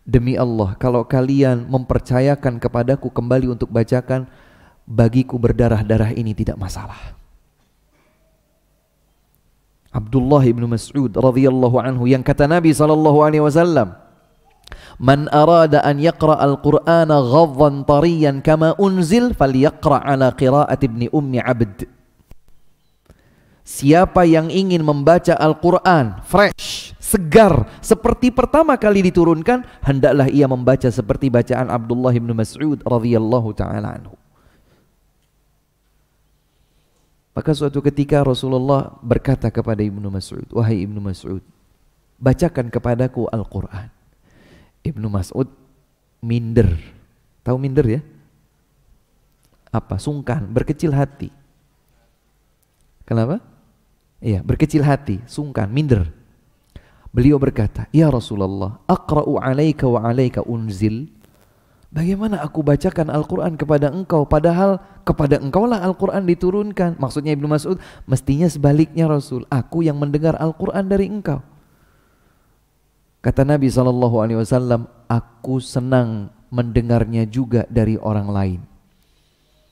demi Allah, kalau kalian mempercayakan kepadaku kembali untuk bacakan, bagiku berdarah-darah ini tidak masalah. Abdullah ibnu Mas'ud radhiyallahu anhu, yang kata Nabi sallallahu alaihi wasallam, "Man arada an yaqra al-Qur'ana ghadhan tariyan kama unzil falyaqra ala qira'ati ibni ummi 'abd." Siapa yang ingin membaca Al-Qur'an fresh, segar, seperti pertama kali diturunkan, hendaklah ia membaca seperti bacaan Abdullah ibnu Mas'ud radhiyallahu taala anhu. Maka suatu ketika Rasulullah berkata kepada Ibnu Mas'ud, "Wahai Ibnu Mas'ud, bacakan kepadaku Al-Quran." Ibnu Mas'ud minder. Tahu minder ya? Apa? Sungkan, berkecil hati. Kenapa? Iya, berkecil hati, sungkan, minder. Beliau berkata, "Ya Rasulullah, aqra'u alaika wa alaika unzil." Bagaimana aku bacakan Al-Quran kepada engkau, padahal kepada engkaulah Al-Quran diturunkan. Maksudnya Ibnu Mas'ud, mestinya sebaliknya Rasul, aku yang mendengar Al-Quran dari engkau. Kata Nabi shallallahu alaihi wasallam, aku senang mendengarnya juga dari orang lain.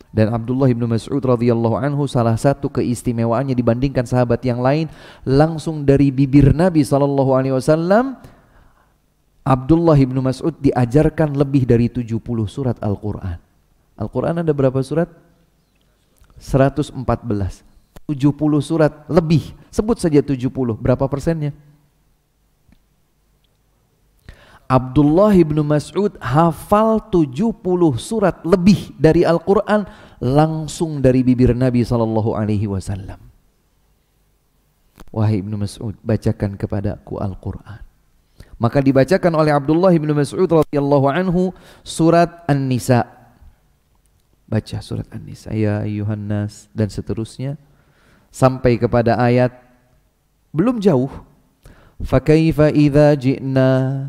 Dan Abdullah Ibnu Mas'ud radhiyallahu anhu, salah satu keistimewaannya dibandingkan sahabat yang lain, langsung dari bibir Nabi shallallahu alaihi wasallam, Abdullah ibnu Mas'ud diajarkan lebih dari tujuh puluh surat Al-Quran. Al-Quran ada berapa surat? seratus empat belas. tujuh puluh surat lebih. Sebut saja tujuh puluh. Berapa persennya? Abdullah ibnu Mas'ud hafal tujuh puluh surat lebih dari Al-Quran langsung dari bibir Nabi shallallahu alaihi wasallam. Wahai ibnu Mas'ud, bacakan kepadaku Al-Quran. Maka dibacakan oleh Abdullah bin Mas'ud radhiyallahu anhu surat An-Nisa. Baca surat An-Nisa, ya ayyuhan nas, dan seterusnya sampai kepada ayat belum jauh. Fakaifa idza ji'na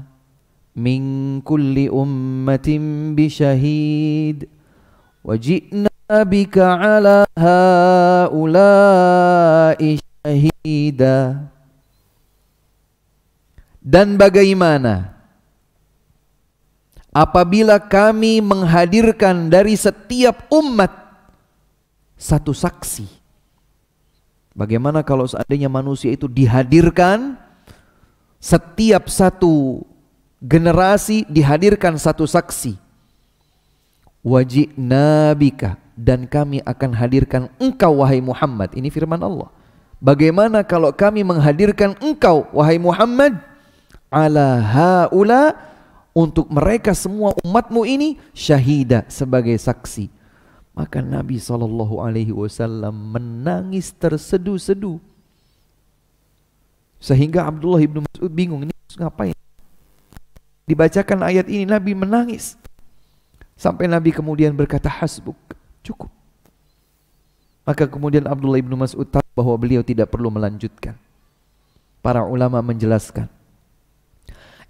min kulli ummatin bi syahid wa ji'na bika 'ala haula'i syahida. Dan bagaimana apabila kami menghadirkan dari setiap umat satu saksi. Bagaimana kalau seandainya manusia itu dihadirkan, setiap satu generasi dihadirkan satu saksi. Wajibna bika, dan kami akan hadirkan engkau wahai Muhammad. Ini firman Allah. Bagaimana kalau kami menghadirkan engkau wahai Muhammad, ala haula, untuk mereka semua umatmu ini, syahida, sebagai saksi. Maka Nabi shallallahu alaihi wasallam menangis tersedu-sedu, sehingga Abdullah ibnu Mas'ud bingung, ini harus ngapain? Dibacakan ayat ini Nabi menangis, sampai Nabi kemudian berkata, hasbuk, cukup. Maka kemudian Abdullah bin Mas'ud tahu bahwa beliau tidak perlu melanjutkan. Para ulama menjelaskan,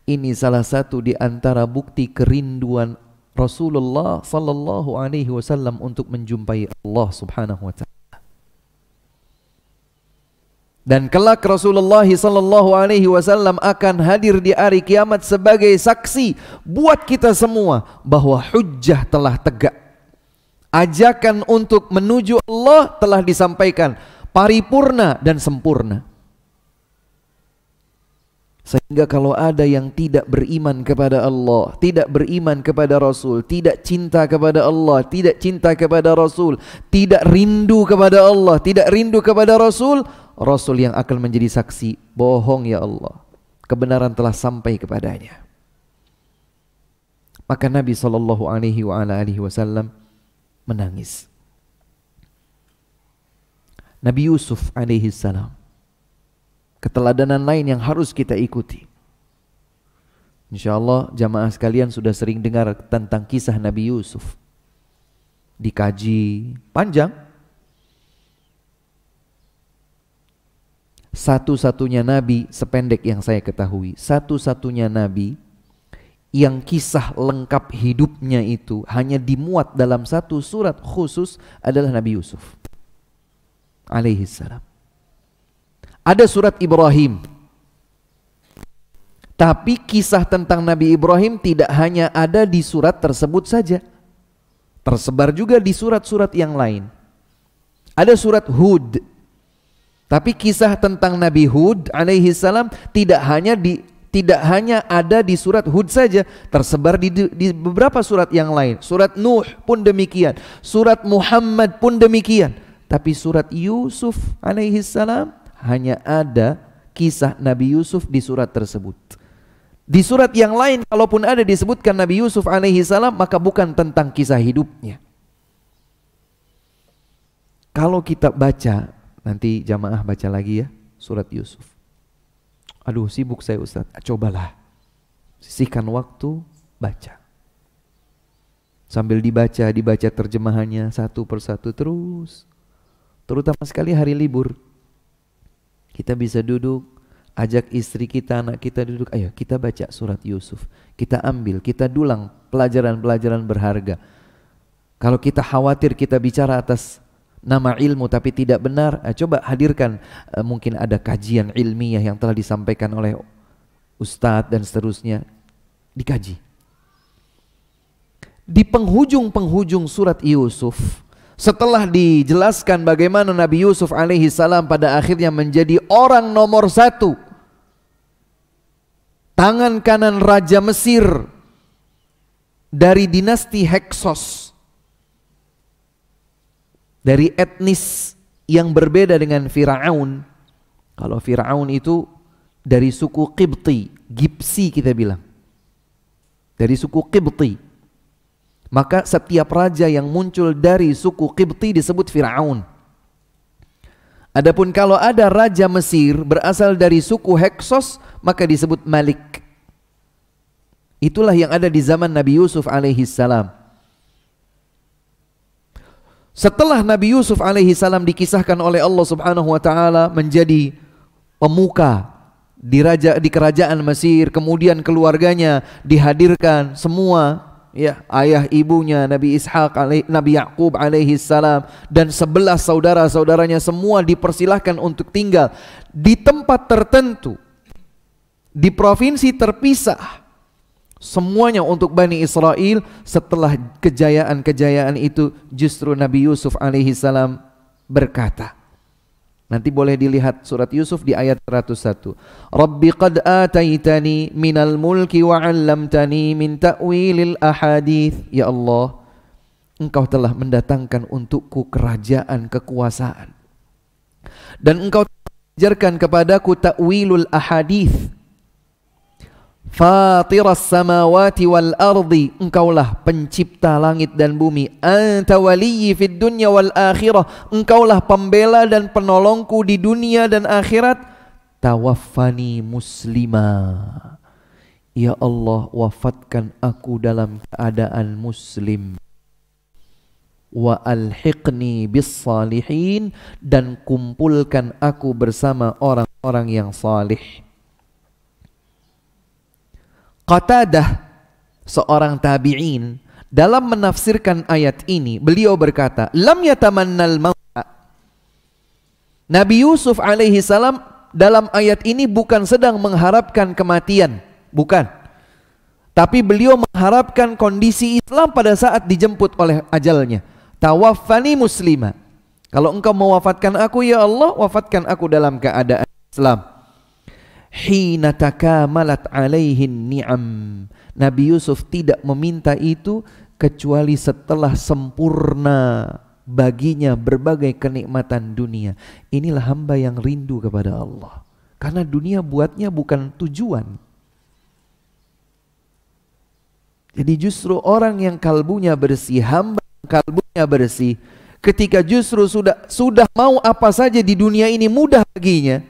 ini salah satu di antara bukti kerinduan Rasulullah sallallahu alaihi wasallam untuk menjumpai Allah Subhanahu wa taala. Dan kelak Rasulullah sallallahu alaihi wasallam akan hadir di hari kiamat sebagai saksi buat kita semua bahwa hujjah telah tegak. Ajakan untuk menuju Allah telah disampaikan paripurna dan sempurna. Sehingga kalau ada yang tidak beriman kepada Allah, tidak beriman kepada Rasul, tidak cinta kepada Allah, tidak cinta kepada Rasul, tidak rindu kepada Allah, tidak rindu kepada Rasul, Rasul yang akan menjadi saksi, bohong ya Allah, kebenaran telah sampai kepadanya. Maka Nabi Shallallahu Alaihi Wasallam menangis. Nabi Yusuf alaihi salam, keteladanan lain yang harus kita ikuti. Insya Allah jamaah sekalian sudah sering dengar tentang kisah Nabi Yusuf, dikaji panjang. Satu-satunya Nabi, sependek yang saya ketahui, satu-satunya Nabi yang kisah lengkap hidupnya itu hanya dimuat dalam satu surat khusus adalah Nabi Yusuf alaihi salam. Ada surat Ibrahim, tapi kisah tentang Nabi Ibrahim tidak hanya ada di surat tersebut saja, tersebar juga di surat-surat yang lain. Ada surat Hud, tapi kisah tentang Nabi Hud alaihi salam tidak hanya di tidak hanya ada di surat Hud saja, tersebar di, di beberapa surat yang lain. Surat Nuh pun demikian, surat Muhammad pun demikian. Tapi surat Yusuf alaihi salam hanya ada kisah Nabi Yusuf di surat tersebut. Di surat yang lain kalaupun ada disebutkan Nabi Yusuf alaihi salam maka bukan tentang kisah hidupnya. Kalau kita baca, nanti jamaah baca lagi ya surat Yusuf. Aduh sibuk saya Ustaz. Cobalah sisihkan waktu baca. Sambil dibaca, dibaca terjemahannya satu persatu terus. Terutama sekali hari libur, kita bisa duduk, ajak istri kita, anak kita duduk, ayo kita baca surat Yusuf. Kita ambil, kita dulang pelajaran-pelajaran berharga. Kalau kita khawatir kita bicara atas nama ilmu tapi tidak benar, eh, coba hadirkan eh, mungkin ada kajian ilmiah yang telah disampaikan oleh Ustadz dan seterusnya, dikaji. Di penghujung-penghujung surat Yusuf, setelah dijelaskan bagaimana Nabi Yusuf alaihi salam pada akhirnya menjadi orang nomor satu, tangan kanan Raja Mesir dari dinasti Heksos, dari etnis yang berbeda dengan Fir'aun. Kalau Fir'aun itu dari suku Qibti, Gipsi kita bilang, dari suku Qibti. Maka setiap raja yang muncul dari suku Qibti disebut Fir'aun. Adapun kalau ada raja Mesir berasal dari suku Heksos maka disebut Malik. Itulah yang ada di zaman Nabi Yusuf alaihi salam. Setelah Nabi Yusuf alaihi salam dikisahkan oleh Allah Subhanahu wa taala menjadi pemuka di raja di kerajaan Mesir, kemudian keluarganya dihadirkan semua, ya, ayah ibunya Nabi Ishaq alaihi, Nabi Yaqub alaihi salam dan sebelas saudara-saudaranya semua dipersilahkan untuk tinggal di tempat tertentu, di provinsi terpisah. Semuanya untuk Bani Israel. Setelah kejayaan-kejayaan itu justru Nabi Yusuf alaihi salam berkata, nanti boleh dilihat surat Yusuf di ayat seratus satu, Rabbi qad ataitani minal mulki wa 'allamtani min ta'wilil ahadith. Ya Allah, Engkau telah mendatangkan untukku kerajaan, kekuasaan, dan Engkau ajarkan kepadaku ta'wilul ahadith. Fatiras samawati wal ardi, Engkaulah pencipta langit dan bumi. Anta waliyyi fid dunya wal akhirah, Engkaulah pembela dan penolongku di dunia dan akhirat. Tawaffani muslima, ya Allah wafatkan aku dalam keadaan muslim. Wa alhiqni bis salihin, dan kumpulkan aku bersama orang-orang yang salih. Qatadah, seorang tabi'in, dalam menafsirkan ayat ini beliau berkata, lam yatamannal mauta. Nabi Yusuf alaihi salam dalam ayat ini bukan sedang mengharapkan kematian, bukan, tapi beliau mengharapkan kondisi Islam pada saat dijemput oleh ajalnya. Tawaffani muslima. Kalau engkau mewafatkan aku ya Allah, wafatkan aku dalam keadaan Islam. Hina takamalat alaihin ni'am. Nabi Yusuf tidak meminta itu kecuali setelah sempurna baginya berbagai kenikmatan dunia. Inilah hamba yang rindu kepada Allah. Karena dunia buatnya bukan tujuan. Jadi justru orang yang kalbunya bersih, hamba kalbunya bersih, ketika justru sudah sudah mau apa saja di dunia ini mudah baginya.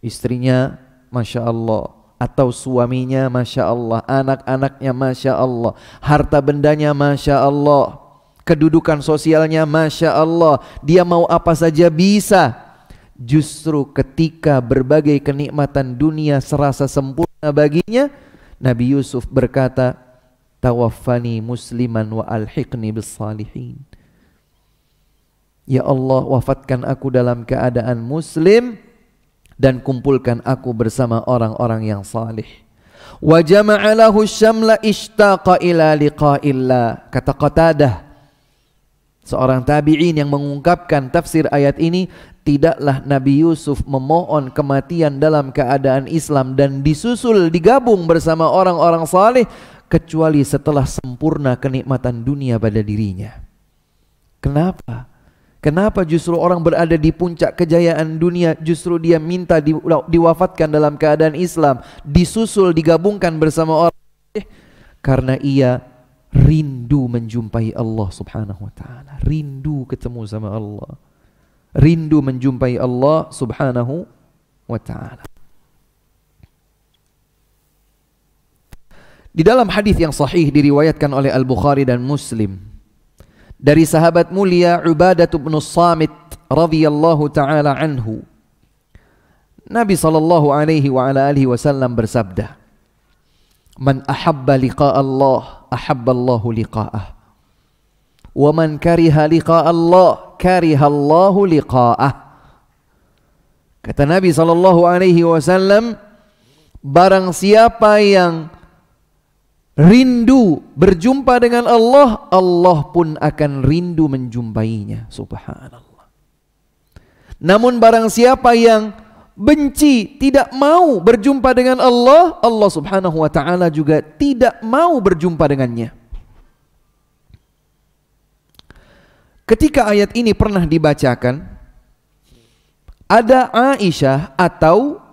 Istrinya masya Allah, atau suaminya masya Allah, anak-anaknya masya Allah, harta bendanya masya Allah, kedudukan sosialnya masya Allah, dia mau apa saja bisa. Justru ketika berbagai kenikmatan dunia serasa sempurna baginya, Nabi Yusuf berkata, tawaffani musliman wa alhiqni bis salihin. Ya Allah, wafatkan aku dalam keadaan muslim dan kumpulkan aku bersama orang-orang yang salih. Wa jama'alahu syamla ishtaqa ila liqa'illah. Kata Qatadah, seorang tabi'in yang mengungkapkan tafsir ayat ini, tidaklah Nabi Yusuf memohon kematian dalam keadaan Islam dan disusul digabung bersama orang-orang salih kecuali setelah sempurna kenikmatan dunia pada dirinya. Kenapa? Kenapa justru orang berada di puncak kejayaan dunia, justru dia minta di, diwafatkan dalam keadaan Islam, disusul digabungkan bersama orang? Eh, karena ia rindu menjumpai Allah subhanahu wa ta'ala. Rindu ketemu sama Allah, rindu menjumpai Allah subhanahu wa ta'ala. Di dalam hadis yang sahih diriwayatkan oleh Al-Bukhari dan Muslim dari sahabat mulia Ubadah bin Samit radhiyallahu taala anhu, Nabi sallallahu alaihi wa ala alihi wasallam bersabda, "Man ahabba liqa Allah, ahabba Allahu liqa'ah. Wa man kariha liqa Allah, kariha Allahu liqa'ah." Kata Nabi sallallahu alaihi wasallam, barang siapa yang rindu berjumpa dengan Allah, Allah pun akan rindu menjumpainya. Subhanallah. Namun barang siapa yang benci, tidak mau berjumpa dengan Allah, Allah subhanahu wa ta'ala juga tidak mau berjumpa dengannya. Ketika ayat ini pernah dibacakan, ada Aisyah atau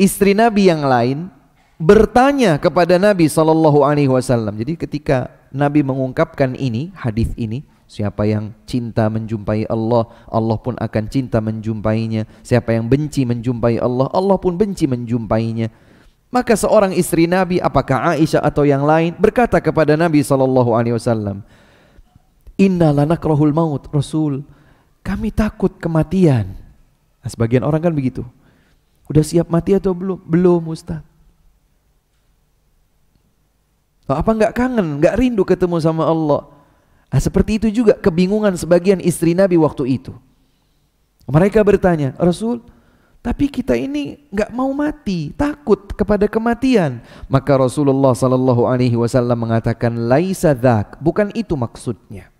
istri Nabi yang lain bertanya kepada Nabi sallallahu alaihi wasallam. Jadi ketika Nabi mengungkapkan ini, hadis ini, siapa yang cinta menjumpai Allah, Allah pun akan cinta menjumpainya. Siapa yang benci menjumpai Allah, Allah pun benci menjumpainya. Maka seorang istri Nabi, apakah Aisyah atau yang lain, berkata kepada Nabi sallallahu alaihi wasallam, "Inna lanakrahul maut, Rasul. Kami takut kematian." Nah, sebagian orang kan begitu. Udah siap mati atau belum? Belum, Ustaz. Apa enggak kangen, enggak rindu ketemu sama Allah? Nah, seperti itu juga kebingungan sebagian istri Nabi waktu itu. Mereka bertanya, "Rasul, tapi kita ini enggak mau mati, takut kepada kematian." Maka Rasulullah sallallahu alaihi wasallam mengatakan, "Laisa dzak," bukan itu maksudnya.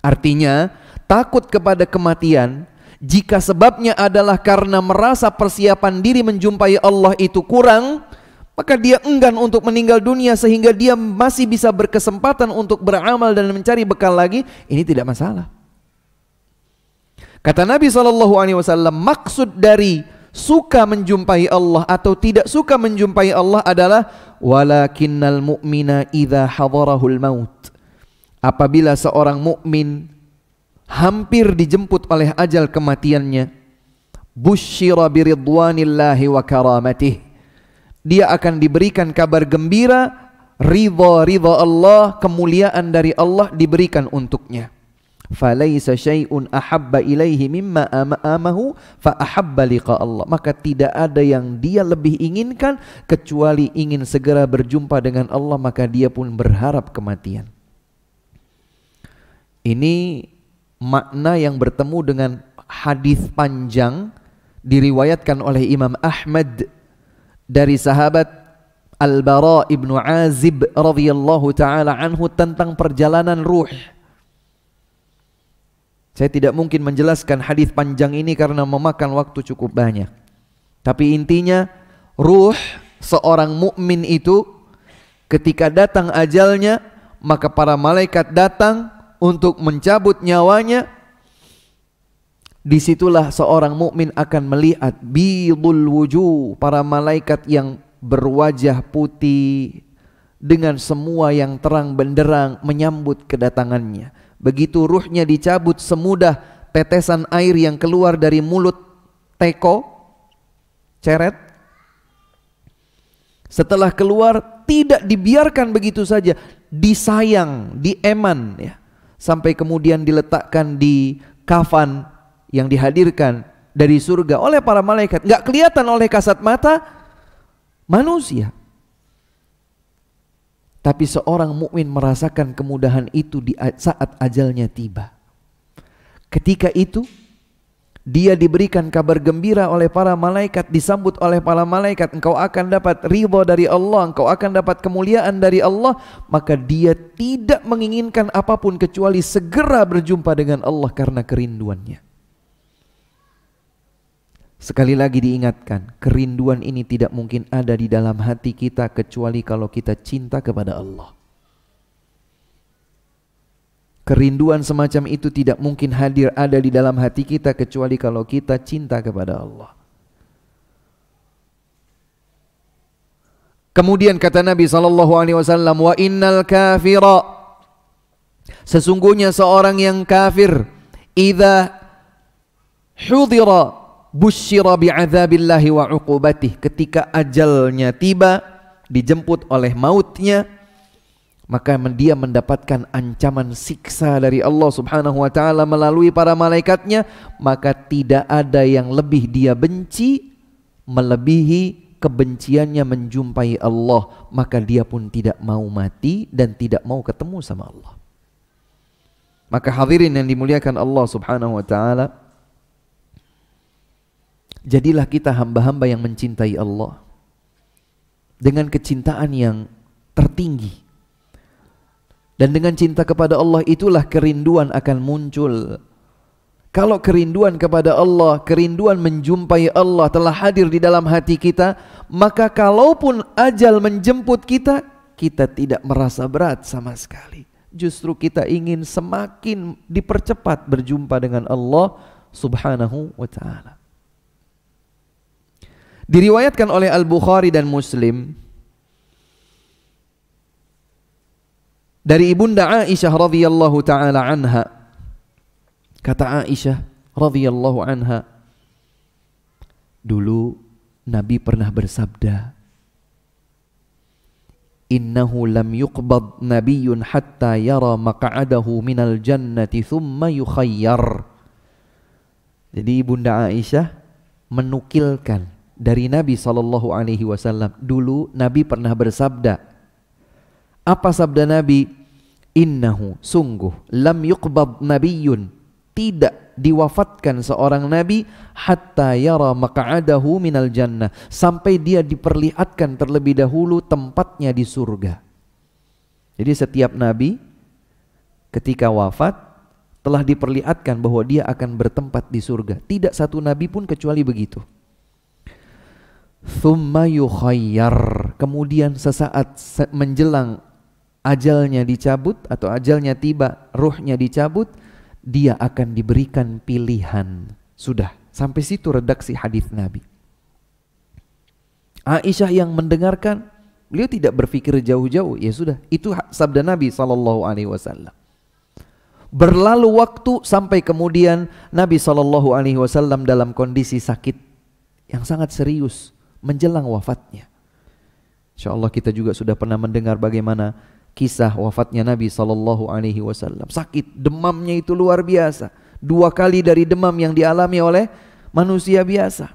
Artinya, takut kepada kematian jika sebabnya adalah karena merasa persiapan diri menjumpai Allah itu kurang, maka dia enggan untuk meninggal dunia sehingga dia masih bisa berkesempatan untuk beramal dan mencari bekal lagi, ini tidak masalah. Kata Nabi sallallahu alaihi wasallam, maksud dari suka menjumpai Allah atau tidak suka menjumpai Allah adalah walakinnal mu'mina idha hadarahul maut. Apabila seorang mukmin hampir dijemput oleh ajal kematiannya, busyira biridwanillahi wa karamatih, dia akan diberikan kabar gembira ridha ridha Allah, kemuliaan dari Allah diberikan untuknya. Falaisa syai'un ahabba ilaihi mimma amahu fa ahabba liqa Allah. Maka tidak ada yang dia lebih inginkan kecuali ingin segera berjumpa dengan Allah, maka dia pun berharap kematian. Ini makna yang bertemu dengan hadis panjang diriwayatkan oleh Imam Ahmad dari sahabat Al-Bara ibnu Azib radhiyallahu taala anhu tentang perjalanan ruh. Saya tidak mungkin menjelaskan hadis panjang ini karena memakan waktu cukup banyak. Tapi intinya, ruh seorang mukmin itu ketika datang ajalnya, maka para malaikat datang untuk mencabut nyawanya. Disitulah seorang mukmin akan melihat bidul wujuh, para malaikat yang berwajah putih dengan semua yang terang benderang menyambut kedatangannya. Begitu ruhnya dicabut, semudah tetesan air yang keluar dari mulut teko ceret. Setelah keluar tidak dibiarkan begitu saja, disayang, dieman ya, sampai kemudian diletakkan di kafan yang dihadirkan dari surga oleh para malaikat. Nggak kelihatan oleh kasat mata manusia, tapi seorang mukmin merasakan kemudahan itu di saat ajalnya tiba. Ketika itu dia diberikan kabar gembira oleh para malaikat, disambut oleh para malaikat, engkau akan dapat ridha dari Allah, engkau akan dapat kemuliaan dari Allah. Maka dia tidak menginginkan apapun kecuali segera berjumpa dengan Allah karena kerinduannya. Sekali lagi diingatkan, kerinduan ini tidak mungkin ada di dalam hati kita kecuali kalau kita cinta kepada Allah. Kerinduan semacam itu tidak mungkin hadir ada di dalam hati kita kecuali kalau kita cinta kepada Allah. Kemudian kata Nabi shallallahu alaihi wasallam, wa innal kafira, sesungguhnya seorang yang kafir, idza hudira busyira bi'adzabillahi wa uqubatih, ketika ajalnya tiba, dijemput oleh mautnya, maka dia mendapatkan ancaman siksa dari Allah subhanahu wa ta'ala melalui para malaikatnya. Maka tidak ada yang lebih dia benci melebihi kebenciannya menjumpai Allah. Maka dia pun tidak mau mati dan tidak mau ketemu sama Allah. Maka hadirin yang dimuliakan Allah subhanahu wa ta'ala, jadilah kita hamba-hamba yang mencintai Allah dengan kecintaan yang tertinggi. Dan dengan cinta kepada Allah itulah kerinduan akan muncul. Kalau kerinduan kepada Allah, kerinduan menjumpai Allah telah hadir di dalam hati kita, maka kalaupun ajal menjemput kita, kita tidak merasa berat sama sekali. Justru kita ingin semakin dipercepat berjumpa dengan Allah subhanahu wa ta'ala. Diriwayatkan oleh Al-Bukhari dan Muslim dari Ibunda Aisyah radhiyallahu taala anha, kata Aisyah radhiyallahu anha, dulu Nabi pernah bersabda, innahu lam yuqbad nabiyyun hatta yara maq'adahu minal jannati thumma yukhayyar. Jadi Ibunda Aisyah menukilkan dari Nabi shallallahu alaihi wasallam, dulu Nabi pernah bersabda. Apa sabda Nabi? Innahu, sungguh, lam yuqbad nabiyyun, tidak diwafatkan seorang Nabi, hatta yara maq'adahu minal jannah, sampai dia diperlihatkan terlebih dahulu tempatnya di surga. Jadi setiap Nabi ketika wafat telah diperlihatkan bahwa dia akan bertempat di surga. Tidak satu Nabi pun kecuali begitu. Thumma yukhayyar, kemudian sesaat menjelang ajalnya dicabut atau ajalnya tiba, ruhnya dicabut, dia akan diberikan pilihan. Sudah, sampai situ redaksi hadis Nabi. Aisyah yang mendengarkan, beliau tidak berpikir jauh-jauh, ya sudah, itu sabda Nabi shallallahu alaihi wasallam. Berlalu waktu sampai kemudian Nabi shallallahu alaihi wasallam dalam kondisi sakit yang sangat serius menjelang wafatnya. Insyaallah kita juga sudah pernah mendengar bagaimana kisah wafatnya Nabi shallallahu alaihi wasallam. Sakit, demamnya itu luar biasa. Dua kali dari demam yang dialami oleh manusia biasa.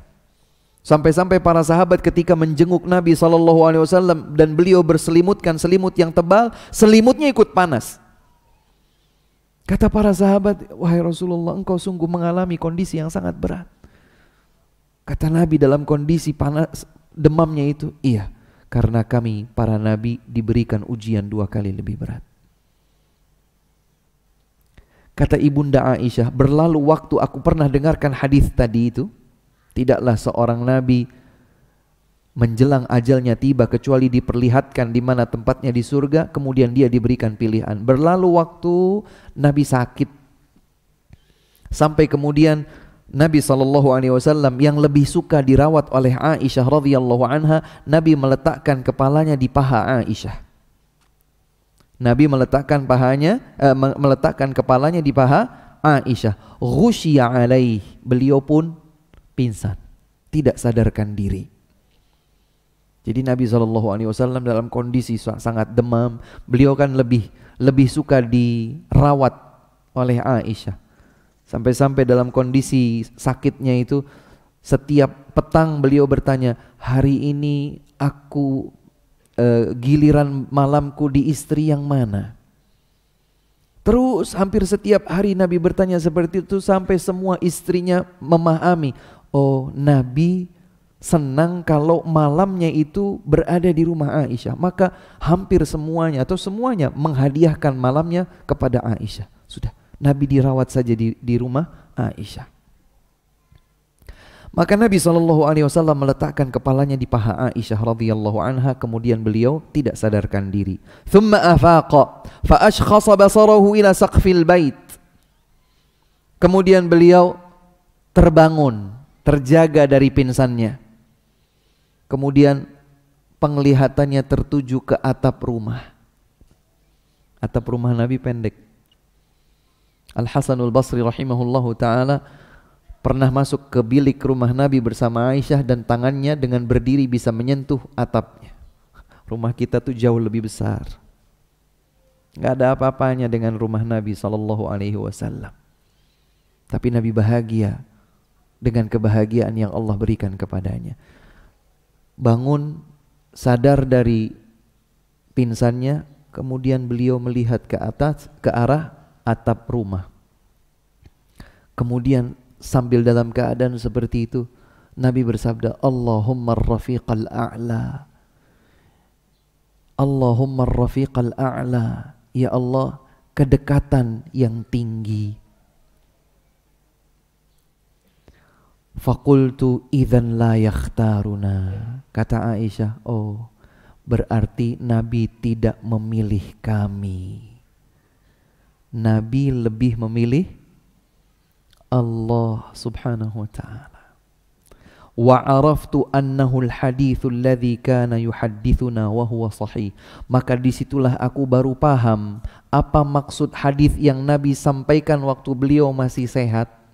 Sampai-sampai para sahabat ketika menjenguk Nabi shallallahu alaihi wasallam dan beliau berselimutkan selimut yang tebal, selimutnya ikut panas. Kata para sahabat, wahai Rasulullah, engkau sungguh mengalami kondisi yang sangat berat. Kata Nabi dalam kondisi panas demamnya itu, iya, karena kami para nabi diberikan ujian dua kali lebih berat. Kata Ibunda Aisyah, berlalu waktu aku pernah dengarkan hadis tadi itu, tidaklah seorang nabi menjelang ajalnya tiba kecuali diperlihatkan di mana tempatnya di surga, kemudian dia diberikan pilihan. Berlalu waktu, Nabi sakit. Sampai kemudian Nabi shallallahu alaihi wasallam yang lebih suka dirawat oleh Aisyah radhiyallahu anha, Nabi meletakkan kepalanya di paha Aisyah. Nabi meletakkan pahanya, eh, meletakkan kepalanya di paha Aisyah. Ghusya alaih, beliau pun pingsan, tidak sadarkan diri. Jadi Nabi shallallahu alaihi wasallam dalam kondisi sangat demam, beliau kan lebih lebih suka dirawat oleh Aisyah. Sampai-sampai dalam kondisi sakitnya itu, setiap petang beliau bertanya, hari ini aku e, giliran malamku di istri yang mana? Terus hampir setiap hari Nabi bertanya seperti itu sampai semua istrinya memahami. Oh, Nabi senang kalau malamnya itu berada di rumah Aisyah. Maka hampir semuanya atau semuanya menghadiahkan malamnya kepada Aisyah. Sudah, Nabi dirawat saja di, di rumah Aisyah. Maka Nabi shallallahu alaihi wasallam meletakkan kepalanya di paha Aisyah radhiyallahu anha, kemudian beliau tidak sadarkan diri. Thumma afaqa fa ashkhasa basarahu ila saqfil bait. Kemudian beliau terbangun, terjaga dari pingsannya. Kemudian penglihatannya tertuju ke atap rumah. Atap rumah Nabi pendek. Al-Hasanul Basri rahimahullahu ta'ala pernah masuk ke bilik rumah Nabi bersama Aisyah dan tangannya dengan berdiri bisa menyentuh atapnya. Rumah kita tuh jauh lebih besar. Nggak ada apa-apanya dengan rumah Nabi shallallahu alaihi wasallam. Tapi Nabi bahagia dengan kebahagiaan yang Allah berikan kepadanya. Bangun, sadar dari pingsannya, kemudian beliau melihat ke atas, ke arah atap rumah. Kemudian sambil dalam keadaan seperti itu, Nabi bersabda, Allahumma rafiqal a'la, Allahumma rafiqal a'la, ya Allah, kedekatan yang tinggi. Faqultu idzan la yakhtaruna. Kata Aisyah, oh, berarti Nabi tidak memilih kami. Nabi lebih memilih Allah subhanahu wa ta'ala. Wa araftu annahu al-hadithu alladhi kana yuhaddithuna wa huwa sahih. Maka disitulah aku baru paham apa maksud hadis yang Nabi sampaikan waktu beliau masih sehat.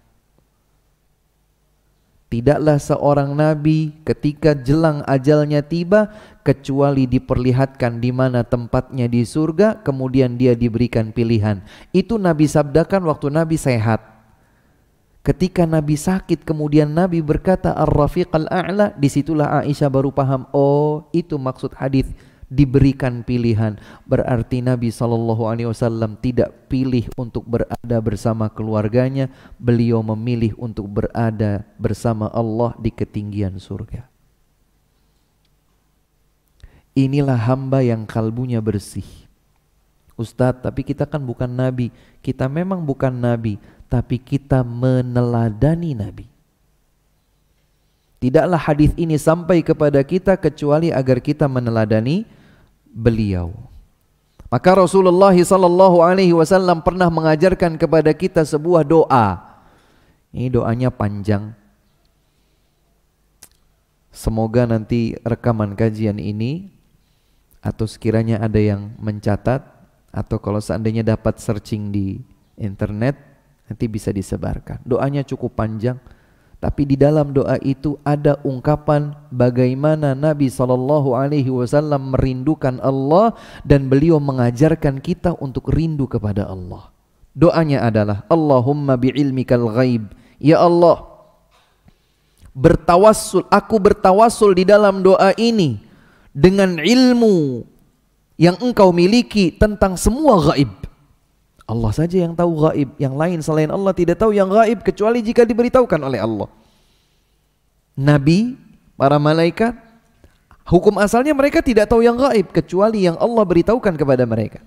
Tidaklah seorang nabi ketika jelang ajalnya tiba kecuali diperlihatkan di mana tempatnya di surga, kemudian dia diberikan pilihan. Itu Nabi sabdakan waktu Nabi sehat. Ketika Nabi sakit kemudian Nabi berkata Ar-Rafiq al-A'la, disitulah Aisyah baru paham, oh, itu maksud hadis diberikan pilihan. Berarti Nabi shallallahu alaihi wasallam tidak pilih untuk berada bersama keluarganya, beliau memilih untuk berada bersama Allah di ketinggian surga. Inilah hamba yang kalbunya bersih. Ustadz, tapi kita kan bukan nabi. Kita memang bukan nabi, tapi kita meneladani Nabi. Tidaklah hadis ini sampai kepada kita kecuali agar kita meneladani beliau. Maka Rasulullah shallallahu alaihi wasallam pernah mengajarkan kepada kita sebuah doa. Ini doanya panjang. Semoga nanti rekaman kajian ini atau sekiranya ada yang mencatat atau kalau seandainya dapat searching di internet nanti bisa disebarkan. Doanya cukup panjang. Tapi di dalam doa itu ada ungkapan bagaimana Nabi shallallahu alaihi wasallam merindukan Allah dan beliau mengajarkan kita untuk rindu kepada Allah. Doanya adalah Allahumma bi'ilmikal ghaib. Ya Allah, bertawassul, aku bertawassul di dalam doa ini dengan ilmu yang engkau miliki tentang semua gaib. Allah saja yang tahu gaib, yang lain selain Allah tidak tahu yang gaib kecuali jika diberitahukan oleh Allah. Nabi, para malaikat, hukum asalnya mereka tidak tahu yang gaib kecuali yang Allah beritahukan kepada mereka.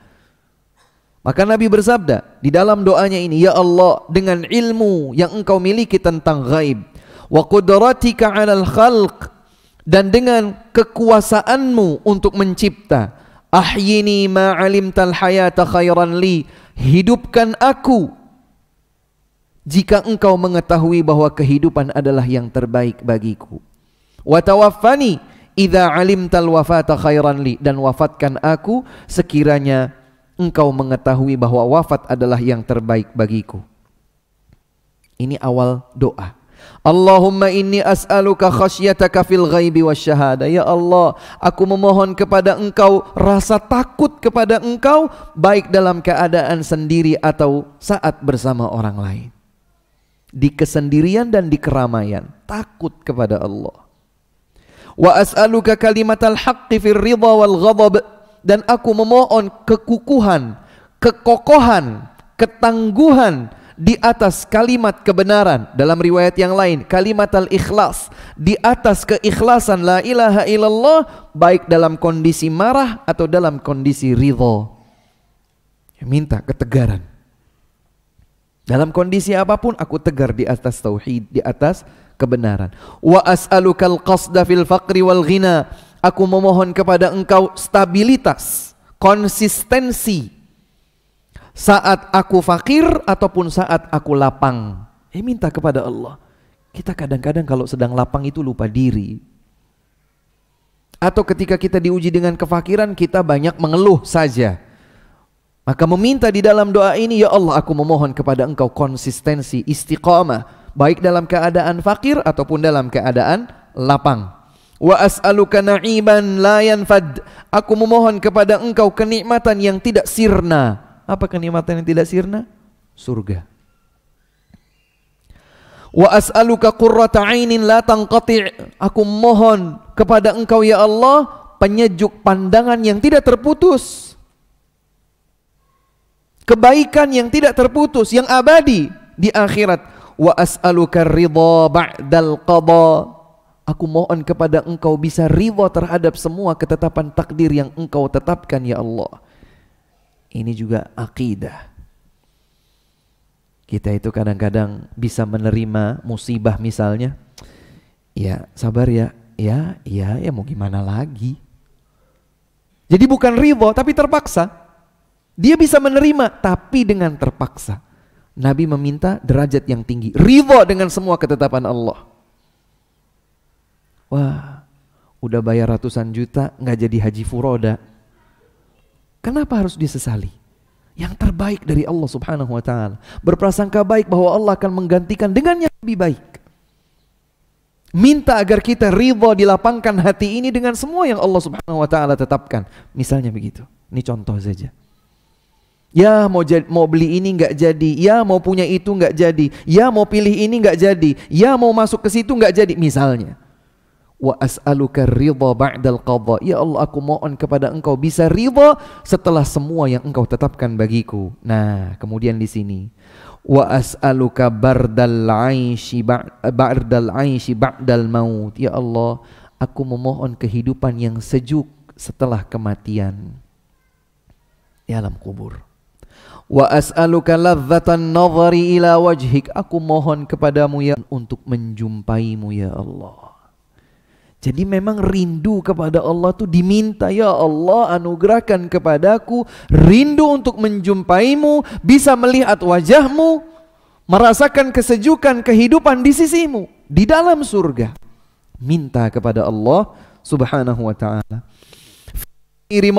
Maka Nabi bersabda di dalam doanya ini, ya Allah, dengan ilmu yang engkau miliki tentang gaib, wa qudratika 'alal khalq, dan dengan kekuasaanmu untuk mencipta, ahyini ma 'alimtal hayata khairan li, hidupkan aku jika engkau mengetahui bahwa kehidupan adalah yang terbaik bagiku. Watawaffani idza 'alimtal wafata khairan li, dan wafatkan aku sekiranya engkau mengetahui bahwa wafat adalah yang terbaik bagiku. Ini awal doa. Allahumma inni as'aluka khasyataka fil ghaibi wasyahada. Ya Allah, aku memohon kepada engkau rasa takut kepada engkau, baik dalam keadaan sendiri atau saat bersama orang lain, di kesendirian dan di keramaian, takut kepada Allah. Wa as'aluka kalimatal haqqi fir ridha wal ghadab, dan aku memohon kekukuhan, kekokohan, ketangguhan di atas kalimat kebenaran. Dalam riwayat yang lain, kalimat al-ikhlas, di atas keikhlasan la ilaha illallah, baik dalam kondisi marah atau dalam kondisi ridho. Minta ketegaran. Dalam kondisi apapun aku tegar di atas tauhid, di atas kebenaran. Wa as'alukal qasda fil faqri wal ghina, aku memohon kepada engkau stabilitas, konsistensi saat aku fakir ataupun saat aku lapang. Eh, minta kepada Allah. Kita kadang-kadang kalau sedang lapang itu lupa diri. Atau ketika kita diuji dengan kefakiran, kita banyak mengeluh saja. Maka meminta di dalam doa ini, ya Allah, aku memohon kepada engkau konsistensi, istiqamah, baik dalam keadaan fakir ataupun dalam keadaan lapang. Wa as'aluka na'iman la yanfad, aku memohon kepada engkau kenikmatan yang tidak sirna. Apa kenikmatan yang tidak sirna? Surga. Wa as'aluka qurrata 'ainin la tanqati', aku mohon kepada engkau ya Allah penyejuk pandangan yang tidak terputus, kebaikan yang tidak terputus, yang abadi di akhirat. Wa as'aluka ridha ba'dal qada, aku mohon kepada engkau bisa ridha terhadap semua ketetapan takdir yang engkau tetapkan ya Allah. Ini juga akidah. Kita itu kadang-kadang bisa menerima musibah misalnya, ya sabar ya, ya, ya, ya mau gimana lagi. Jadi bukan ridho tapi terpaksa. Dia bisa menerima tapi dengan terpaksa. Nabi meminta derajat yang tinggi, ridho dengan semua ketetapan Allah. Wah, udah bayar ratusan juta nggak jadi haji furoda. Kenapa harus disesali? Yang terbaik dari Allah subhanahu wa ta'ala. Berprasangka baik bahwa Allah akan menggantikan dengan yang lebih baik. Minta agar kita ridha, dilapangkan hati ini dengan semua yang Allah subhanahu wa ta'ala tetapkan. Misalnya begitu. Ini contoh saja. Ya mau, jadi, mau beli ini nggak jadi. Ya mau punya itu nggak jadi. Ya mau pilih ini nggak jadi. Ya mau masuk ke situ nggak jadi. Misalnya. Wa as'aluka ridha ba'dal qadha, ya Allah aku mohon kepada engkau bisa ridha setelah semua yang engkau tetapkan bagiku. Nah, kemudian di sini wa as'aluka bardal 'aishi ba'dal 'aishi ba'dal maut, ya Allah aku memohon kehidupan yang sejuk setelah kematian di alam kubur. Wa as'aluka ladzatan nazari ila wajhik, aku mohon kepadamu ya untuk menjumpaimu ya Allah. Jadi memang rindu kepada Allah itu diminta, ya Allah anugerahkan kepadaku rindu untuk menjumpaimu, bisa melihat wajahmu, merasakan kesejukan kehidupan di sisimu, di dalam surga. Minta kepada Allah subhanahu wa ta'ala. Firi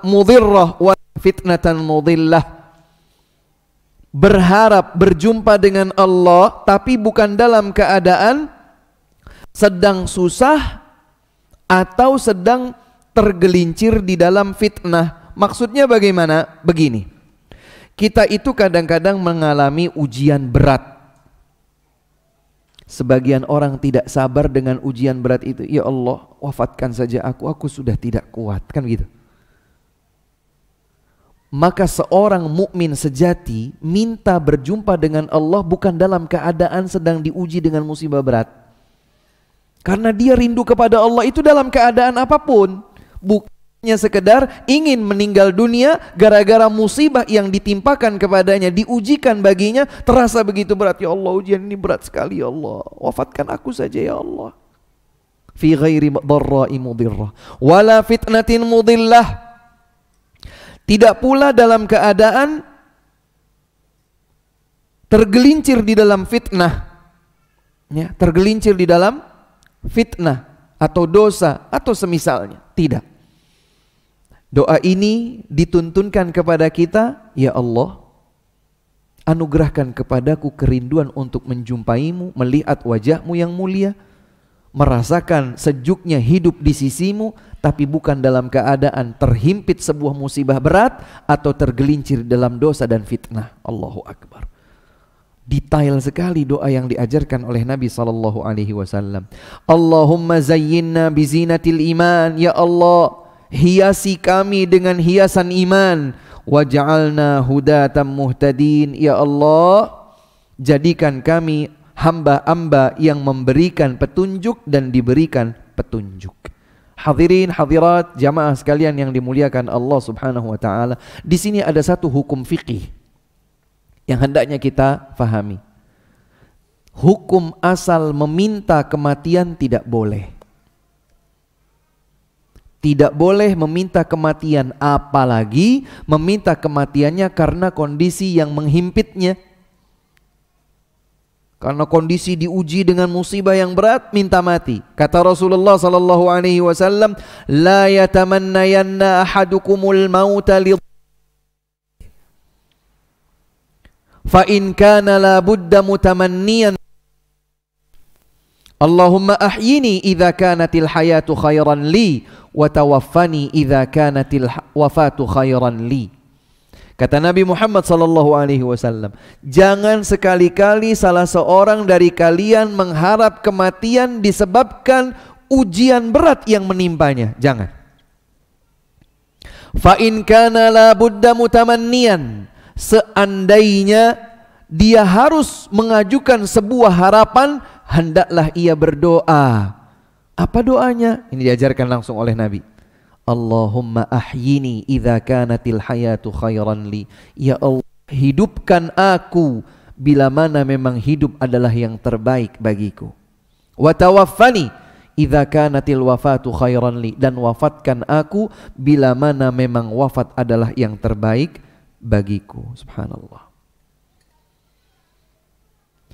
mudhirrah wa fitnatan mudhillah, berharap berjumpa dengan Allah, tapi bukan dalam keadaan sedang susah atau sedang tergelincir di dalam fitnah. Maksudnya bagaimana? Begini, kita itu kadang-kadang mengalami ujian berat. Sebagian orang tidak sabar dengan ujian berat itu. Ya Allah, wafatkan saja aku, aku sudah tidak kuat. Kan gitu. Maka seorang mukmin sejati minta berjumpa dengan Allah bukan dalam keadaan sedang diuji dengan musibah berat. Karena dia rindu kepada Allah itu dalam keadaan apapun. Bukannya sekedar ingin meninggal dunia gara-gara musibah yang ditimpakan kepadanya, diujikan baginya, terasa begitu berat. Ya Allah, ujian ini berat sekali ya Allah. Wafatkan aku saja ya Allah. Fi ghairi dharra'i mudhirrah wala fitnatin mudhillah. Tidak pula dalam keadaan tergelincir di dalam fitnah, ya, tergelincir di dalam fitnah atau dosa atau semisalnya. Tidak. Doa ini dituntunkan kepada kita, ya Allah, anugerahkan kepadaku kerinduan untuk menjumpaimu, melihat wajahmu yang mulia, merasakan sejuknya hidup di sisimu, tapi bukan dalam keadaan terhimpit sebuah musibah berat atau tergelincir dalam dosa dan fitnah. Allahu Akbar. Detail sekali doa yang diajarkan oleh Nabi Sallallahu Alaihi Wasallam. Allahumma zayyinna bizinatil iman. Ya Allah, hiasi kami dengan hiasan iman. Waj'alna hudatan muhtadin. Ya Allah, jadikan kami hamba-hamba yang memberikan petunjuk dan diberikan petunjuk. Hadirin hadirat jamaah sekalian yang dimuliakan Allah Subhanahu wa taala, di sini ada satu hukum fikih yang hendaknya kita fahami. Hukum asal meminta kematian tidak boleh. Tidak boleh meminta kematian, apalagi meminta kematiannya karena kondisi yang menghimpitnya. Karena kondisi diuji dengan musibah yang berat, minta mati. Kata Rasulullah Sallallahu Alaihi Wasallam, "La yatamannayanna ahadukumul mauta li fa in kana la budda mutamanniyan. Allahumma ahyini idza kanatil hayatu khairan li wa tawaffani idza kanatil wafatu khairan li." Kata Nabi Muhammad Sallallahu Alaihi Wasallam, jangan sekali-kali salah seorang dari kalian mengharap kematian disebabkan ujian berat yang menimpanya. Jangan. Fa in kana la budda mutamanniyan, seandainya dia harus mengajukan sebuah harapan, hendaklah ia berdoa. Apa doanya? Ini diajarkan langsung oleh Nabi. Allahumma ahyini idza kanatil hayatu khairan li. Ya Allah, hidupkan aku bila mana memang hidup adalah yang terbaik bagiku. Wa tawaffani idza kanatil wafatu khairan li, dan wafatkan aku bila mana memang wafat adalah yang terbaik bagiku. Subhanallah.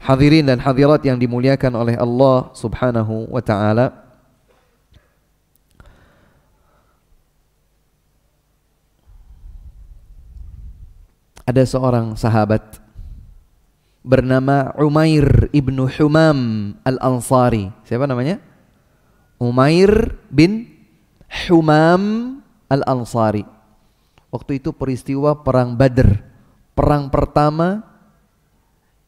Hadirin dan hadirat yang dimuliakan oleh Allah Subhanahu wa taala, ada seorang sahabat bernama Umair ibnu Humam al-Ansari. Siapa namanya? Umair bin Humam al-Ansari. Waktu itu peristiwa perang Badr, perang pertama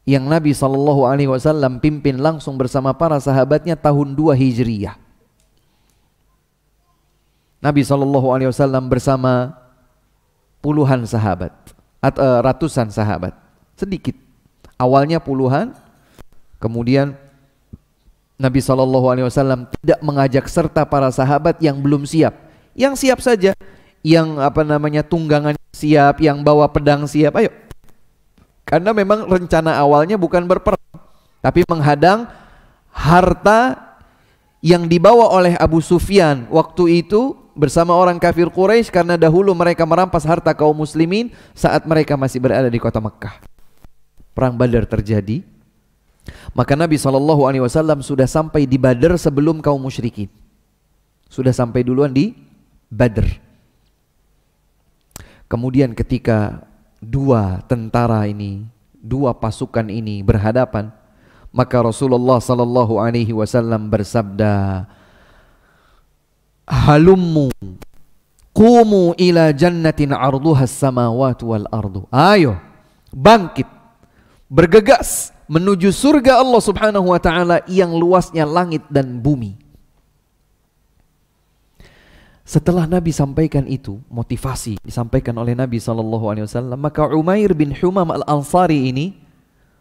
yang Nabi Sallallahu Alaihi Wasallam pimpin langsung bersama para sahabatnya tahun dua Hijriah. Nabi Sallallahu Alaihi Wasallam bersama puluhan sahabat, ratusan sahabat, sedikit. Awalnya puluhan, kemudian Nabi Sallallahu Alaihi Wasallam tidak mengajak serta para sahabat yang belum siap. Yang siap saja, yang apa namanya tunggangan siap, yang bawa pedang siap, ayo. Karena memang rencana awalnya bukan berperang, tapi menghadang harta yang dibawa oleh Abu Sufyan waktu itu bersama orang kafir Quraisy, karena dahulu mereka merampas harta kaum muslimin saat mereka masih berada di kota Mekkah. Perang Badar terjadi. Maka Nabi shallallahu alaihi wasallam sudah sampai di Badar sebelum kaum musyrikin. Sudah sampai duluan di Badar. Kemudian ketika dua tentara ini dua pasukan ini berhadapan, maka Rasulullah sallallahu alaihi wasallam bersabda, "Halummu qumu ila jannatin 'arduha as-samawati wal ardu." Ayo, bangkit, bergegas menuju surga Allah Subhanahu wa taala yang luasnya langit dan bumi. Setelah Nabi sampaikan itu, motivasi disampaikan oleh Nabi sallallahu alaihi wasallam, maka Umair bin Humam Al-Ansari ini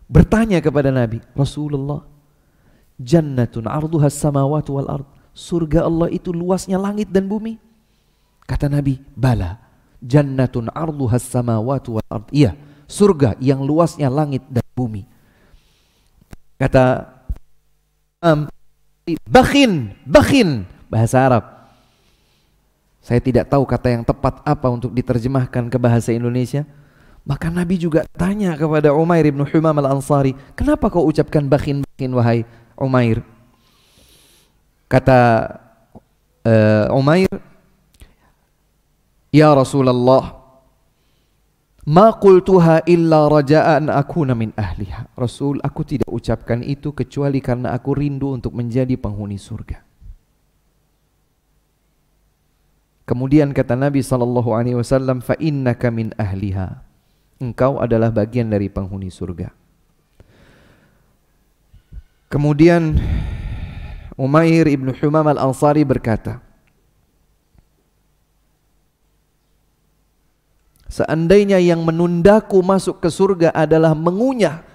bertanya kepada Nabi, "Rasulullah, jannatun 'arduha as-samawati wal ard." Surga Allah itu luasnya langit dan bumi? Kata Nabi, "Bala, jannatun 'arduha as-samawati wal ard." Iya, surga yang luasnya langit dan bumi. Kata um, Bakhin, Bakhin bahasa Arab. Saya tidak tahu kata yang tepat apa untuk diterjemahkan ke bahasa Indonesia. Maka Nabi juga tanya kepada Umair bin Humam Al-Ansari, "Kenapa kau ucapkan Bakhin, Bakhin wahai Umair?" Kata uh, Umair, "Ya Rasulullah, ma qultuha illa raja'an akuna min ahliha." Rasul, aku tidak ucapkan itu kecuali karena aku rindu untuk menjadi penghuni surga. Kemudian kata Nabi sallallahu alaihi wasallam, "Fa innaka min ahliha." Engkau adalah bagian dari penghuni surga. Kemudian Umair ibn Humam Al-Ansari berkata, "Seandainya yang menundaku masuk ke surga adalah mengunyah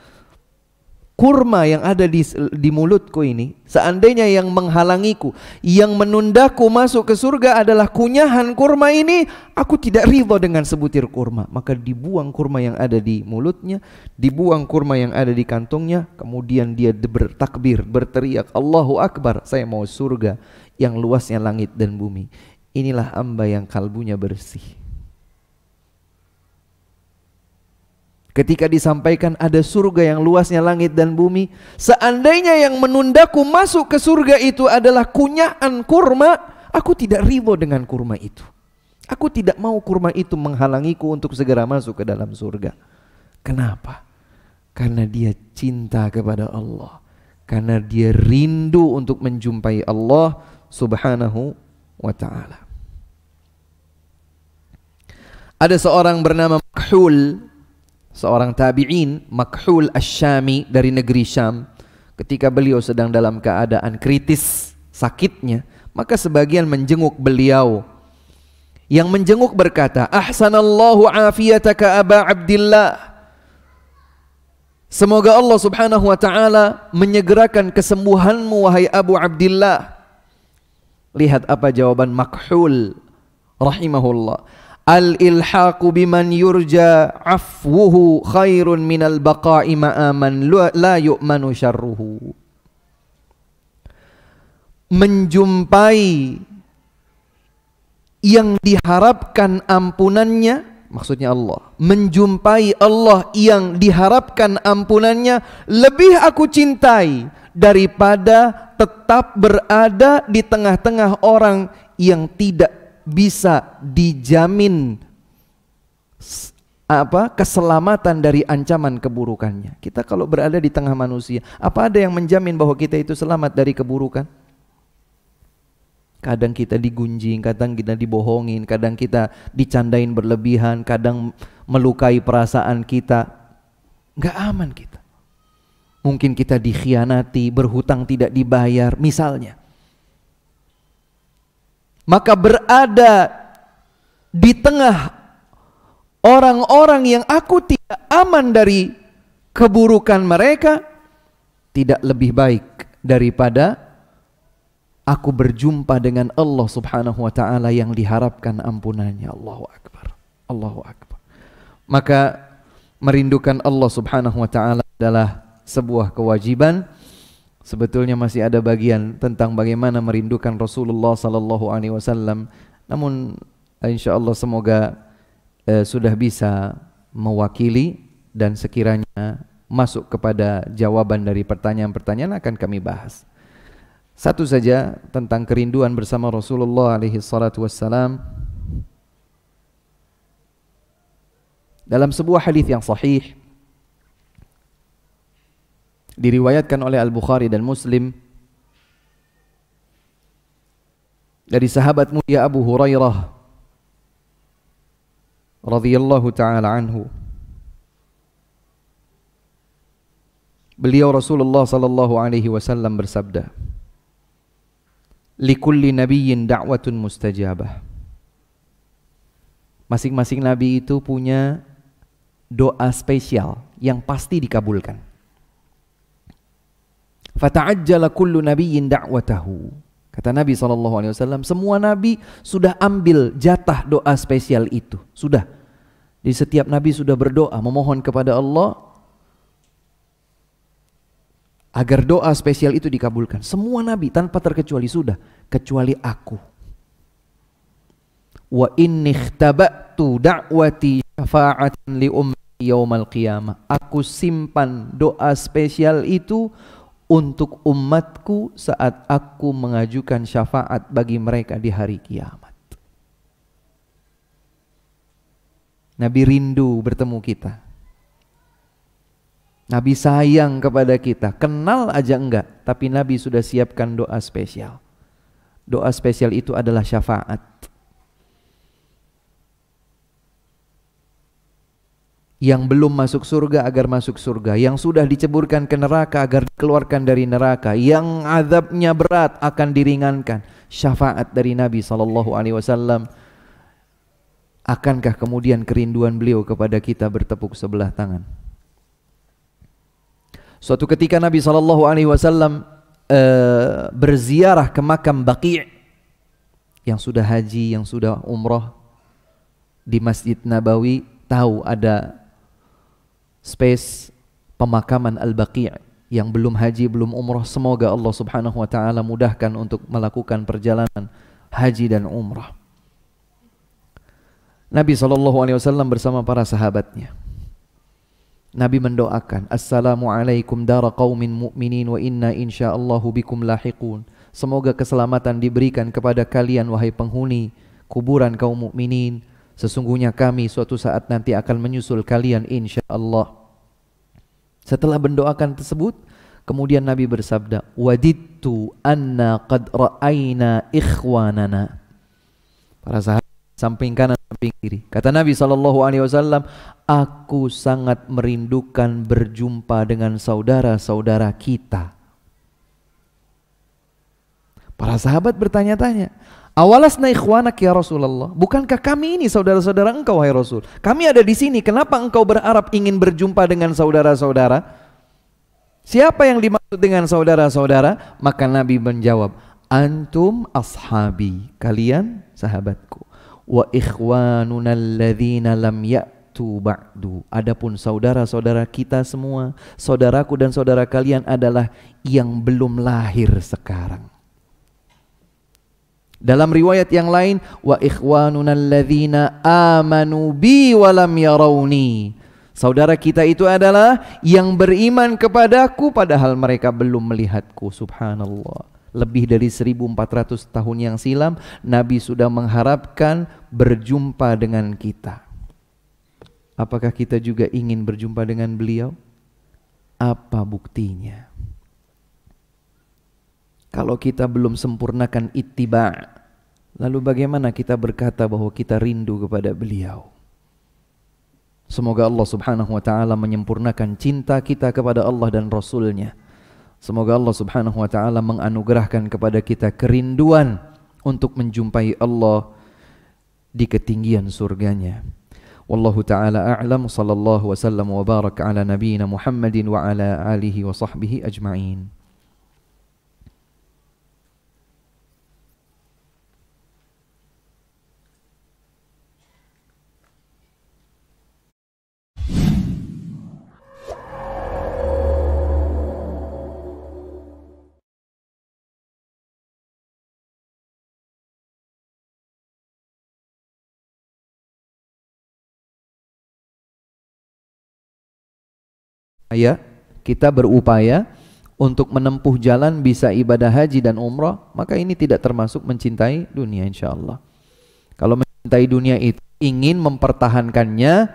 kurma yang ada di, di mulutku ini, seandainya yang menghalangiku, yang menundaku masuk ke surga adalah kunyahan kurma ini, aku tidak ridho dengan sebutir kurma." Maka dibuang kurma yang ada di mulutnya, dibuang kurma yang ada di kantongnya, kemudian dia bertakbir, berteriak, "Allahu Akbar, saya mau surga yang luasnya langit dan bumi." Inilah hamba yang kalbunya bersih. Ketika disampaikan ada surga yang luasnya langit dan bumi, seandainya yang menundaku masuk ke surga itu adalah kunyahan kurma, aku tidak ridho dengan kurma itu. Aku tidak mau kurma itu menghalangiku untuk segera masuk ke dalam surga. Kenapa? Karena dia cinta kepada Allah, karena dia rindu untuk menjumpai Allah Subhanahu wa ta'ala. Ada seorang bernama Makhul, seorang tabi'in, Makhul Asy-Syami dari negeri Syam. Ketika beliau sedang dalam keadaan kritis sakitnya, maka sebagian menjenguk beliau. Yang menjenguk berkata, "Ahsanallahu afiyataka Aba Abdillah." Semoga Allah Subhanahu wa taala menyegerakan kesembuhanmu wahai Abu Abdillah. Lihat apa jawaban Makhul rahimahullah. Al-ilhaqu biman yurja afwuhu khairun minal baqa'i ma'aman la yu'manu syarruhu. Menjumpai yang diharapkan ampunannya, maksudnya Allah, menjumpai Allah yang diharapkan ampunannya lebih aku cintai daripada tetap berada di tengah-tengah orang yang tidak bisa dijamin apa keselamatan dari ancaman keburukannya. Kita kalau berada di tengah manusia, apa ada yang menjamin bahwa kita itu selamat dari keburukan? Kadang kita digunjing, kadang kita dibohongin, kadang kita dicandain berlebihan, kadang melukai perasaan kita. Nggak aman kita. Mungkin kita dikhianati, berhutang tidak dibayar, misalnya. Maka berada di tengah orang-orang yang aku tidak aman dari keburukan mereka tidak lebih baik daripada aku berjumpa dengan Allah Subhanahu wa taala yang diharapkan ampunannya. Allahu Akbar. Allahu Akbar. Maka merindukan Allah Subhanahu wa taala adalah sebuah kewajiban. Sebetulnya masih ada bagian tentang bagaimana merindukan Rasulullah sallallahu alaihi wasallam. Namun insyaallah semoga eh, sudah bisa mewakili, dan sekiranya masuk kepada jawaban dari pertanyaan-pertanyaan akan kami bahas. Satu saja tentang kerinduan bersama Rasulullah alaihi salatu wassalam. Dalam sebuah hadis yang sahih diriwayatkan oleh Al-Bukhari dan Muslim dari sahabat mulia Abu Hurairah radhiyallahu taala anhu. Beliau Rasulullah sallallahu alaihi wasallam bersabda, "Likulli nabiyyin da'watun mustajabah." Masing-masing nabi itu punya doa spesial yang pasti dikabulkan. Fata'ajjala kullu nabiyyin da'watahu. Kata Nabi shallallahu alaihi wasallam, semua nabi sudah ambil jatah doa spesial itu. Sudah. Di setiap nabi sudah berdoa, memohon kepada Allah agar doa spesial itu dikabulkan. Semua nabi tanpa terkecuali sudah, kecuali aku. Wa inni ikhtaba'tu da'wati syafa'atan li ummi yaumal qiyamah. Aku simpan doa spesial itu untuk umatku saat aku mengajukan syafaat bagi mereka di hari kiamat. Nabi rindu bertemu kita. Nabi sayang kepada kita. Kenal aja enggak, tapi Nabi sudah siapkan doa spesial. Doa spesial itu adalah syafaat yang belum masuk surga agar masuk surga, yang sudah diceburkan ke neraka agar dikeluarkan dari neraka, yang azabnya berat akan diringankan. Syafaat dari Nabi shallallahu alaihi wasallam. Akankah kemudian kerinduan beliau kepada kita bertepuk sebelah tangan? Suatu ketika Nabi shallallahu alaihi wasallam uh, berziarah ke makam Baqi', yang sudah haji, yang sudah umrah, di Masjid Nabawi tahu ada space pemakaman Al-Baqi' yang belum haji, belum umrah. Semoga Allah subhanahu wa ta'ala mudahkan untuk melakukan perjalanan haji dan umrah. Nabi shallallahu alaihi wasallam bersama para sahabatnya, Nabi mendoakan, "Assalamualaikum dara qaumin mu'minin wa inna insya'allahu bikum lahiqun." Semoga keselamatan diberikan kepada kalian wahai penghuni kuburan kaum mukminin. Sesungguhnya kami suatu saat nanti akan menyusul kalian insya Allah. Setelah mendoakan tersebut, kemudian Nabi bersabda, "Wadidtu anna qad ra'ayna ikhwanana." Para sahabat samping kanan samping kiri. Kata Nabi shallallahu alaihi wasallam, "Aku sangat merindukan berjumpa dengan saudara-saudara kita." Para sahabat bertanya-tanya, "Awalasna ikhwanak ya Rasulullah, bukankah kami ini saudara-saudara engkau hai Rasul? Kami ada di sini, kenapa engkau berharap ingin berjumpa dengan saudara-saudara? Siapa yang dimaksud dengan saudara-saudara?" Maka Nabi menjawab, "Antum ashabi, kalian sahabatku, wa ikhwanuna alladhina lam ya'tu ba'du. Adapun saudara-saudara kita semua, saudaraku dan saudara kalian adalah yang belum lahir sekarang." Dalam riwayat yang lain, "Wa ikhwanunal ladzina amanu bi wa lam yarawni." Saudara kita itu adalah yang beriman kepadaku padahal mereka belum melihatku. Subhanallah. Lebih dari seribu empat ratus tahun yang silam Nabi sudah mengharapkan berjumpa dengan kita. Apakah kita juga ingin berjumpa dengan beliau? Apa buktinya? Kalau kita belum sempurnakan ittiba, lalu bagaimana kita berkata bahwa kita rindu kepada beliau? Semoga Allah subhanahu wa ta'ala menyempurnakan cinta kita kepada Allah dan Rasulnya. Semoga Allah subhanahu wa ta'ala menganugerahkan kepada kita kerinduan untuk menjumpai Allah di ketinggian surganya. Wallahu ta'ala a'lam. Sallallahu wasallam wa baraka ala nabiyina Muhammadin wa ala alihi wa sahbihi ajma'in. Ya, kita berupaya untuk menempuh jalan bisa ibadah haji dan umrah, maka ini tidak termasuk mencintai dunia insya Allah. Kalau mencintai dunia itu ingin mempertahankannya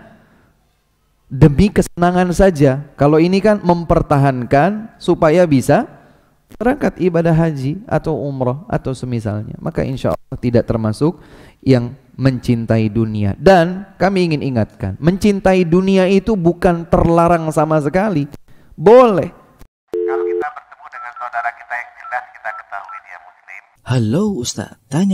demi kesenangan saja. Kalau ini kan mempertahankan supaya bisa berangkat ibadah haji atau umrah atau semisalnya, maka insya Allah tidak termasuk yang mencintai dunia. Dan kami ingin ingatkan, mencintai dunia itu bukan terlarang sama sekali, boleh. Kalau kita bertemu dengan saudara kita yang jelas kita ketahui dia muslim. Halo Ustaz, tanya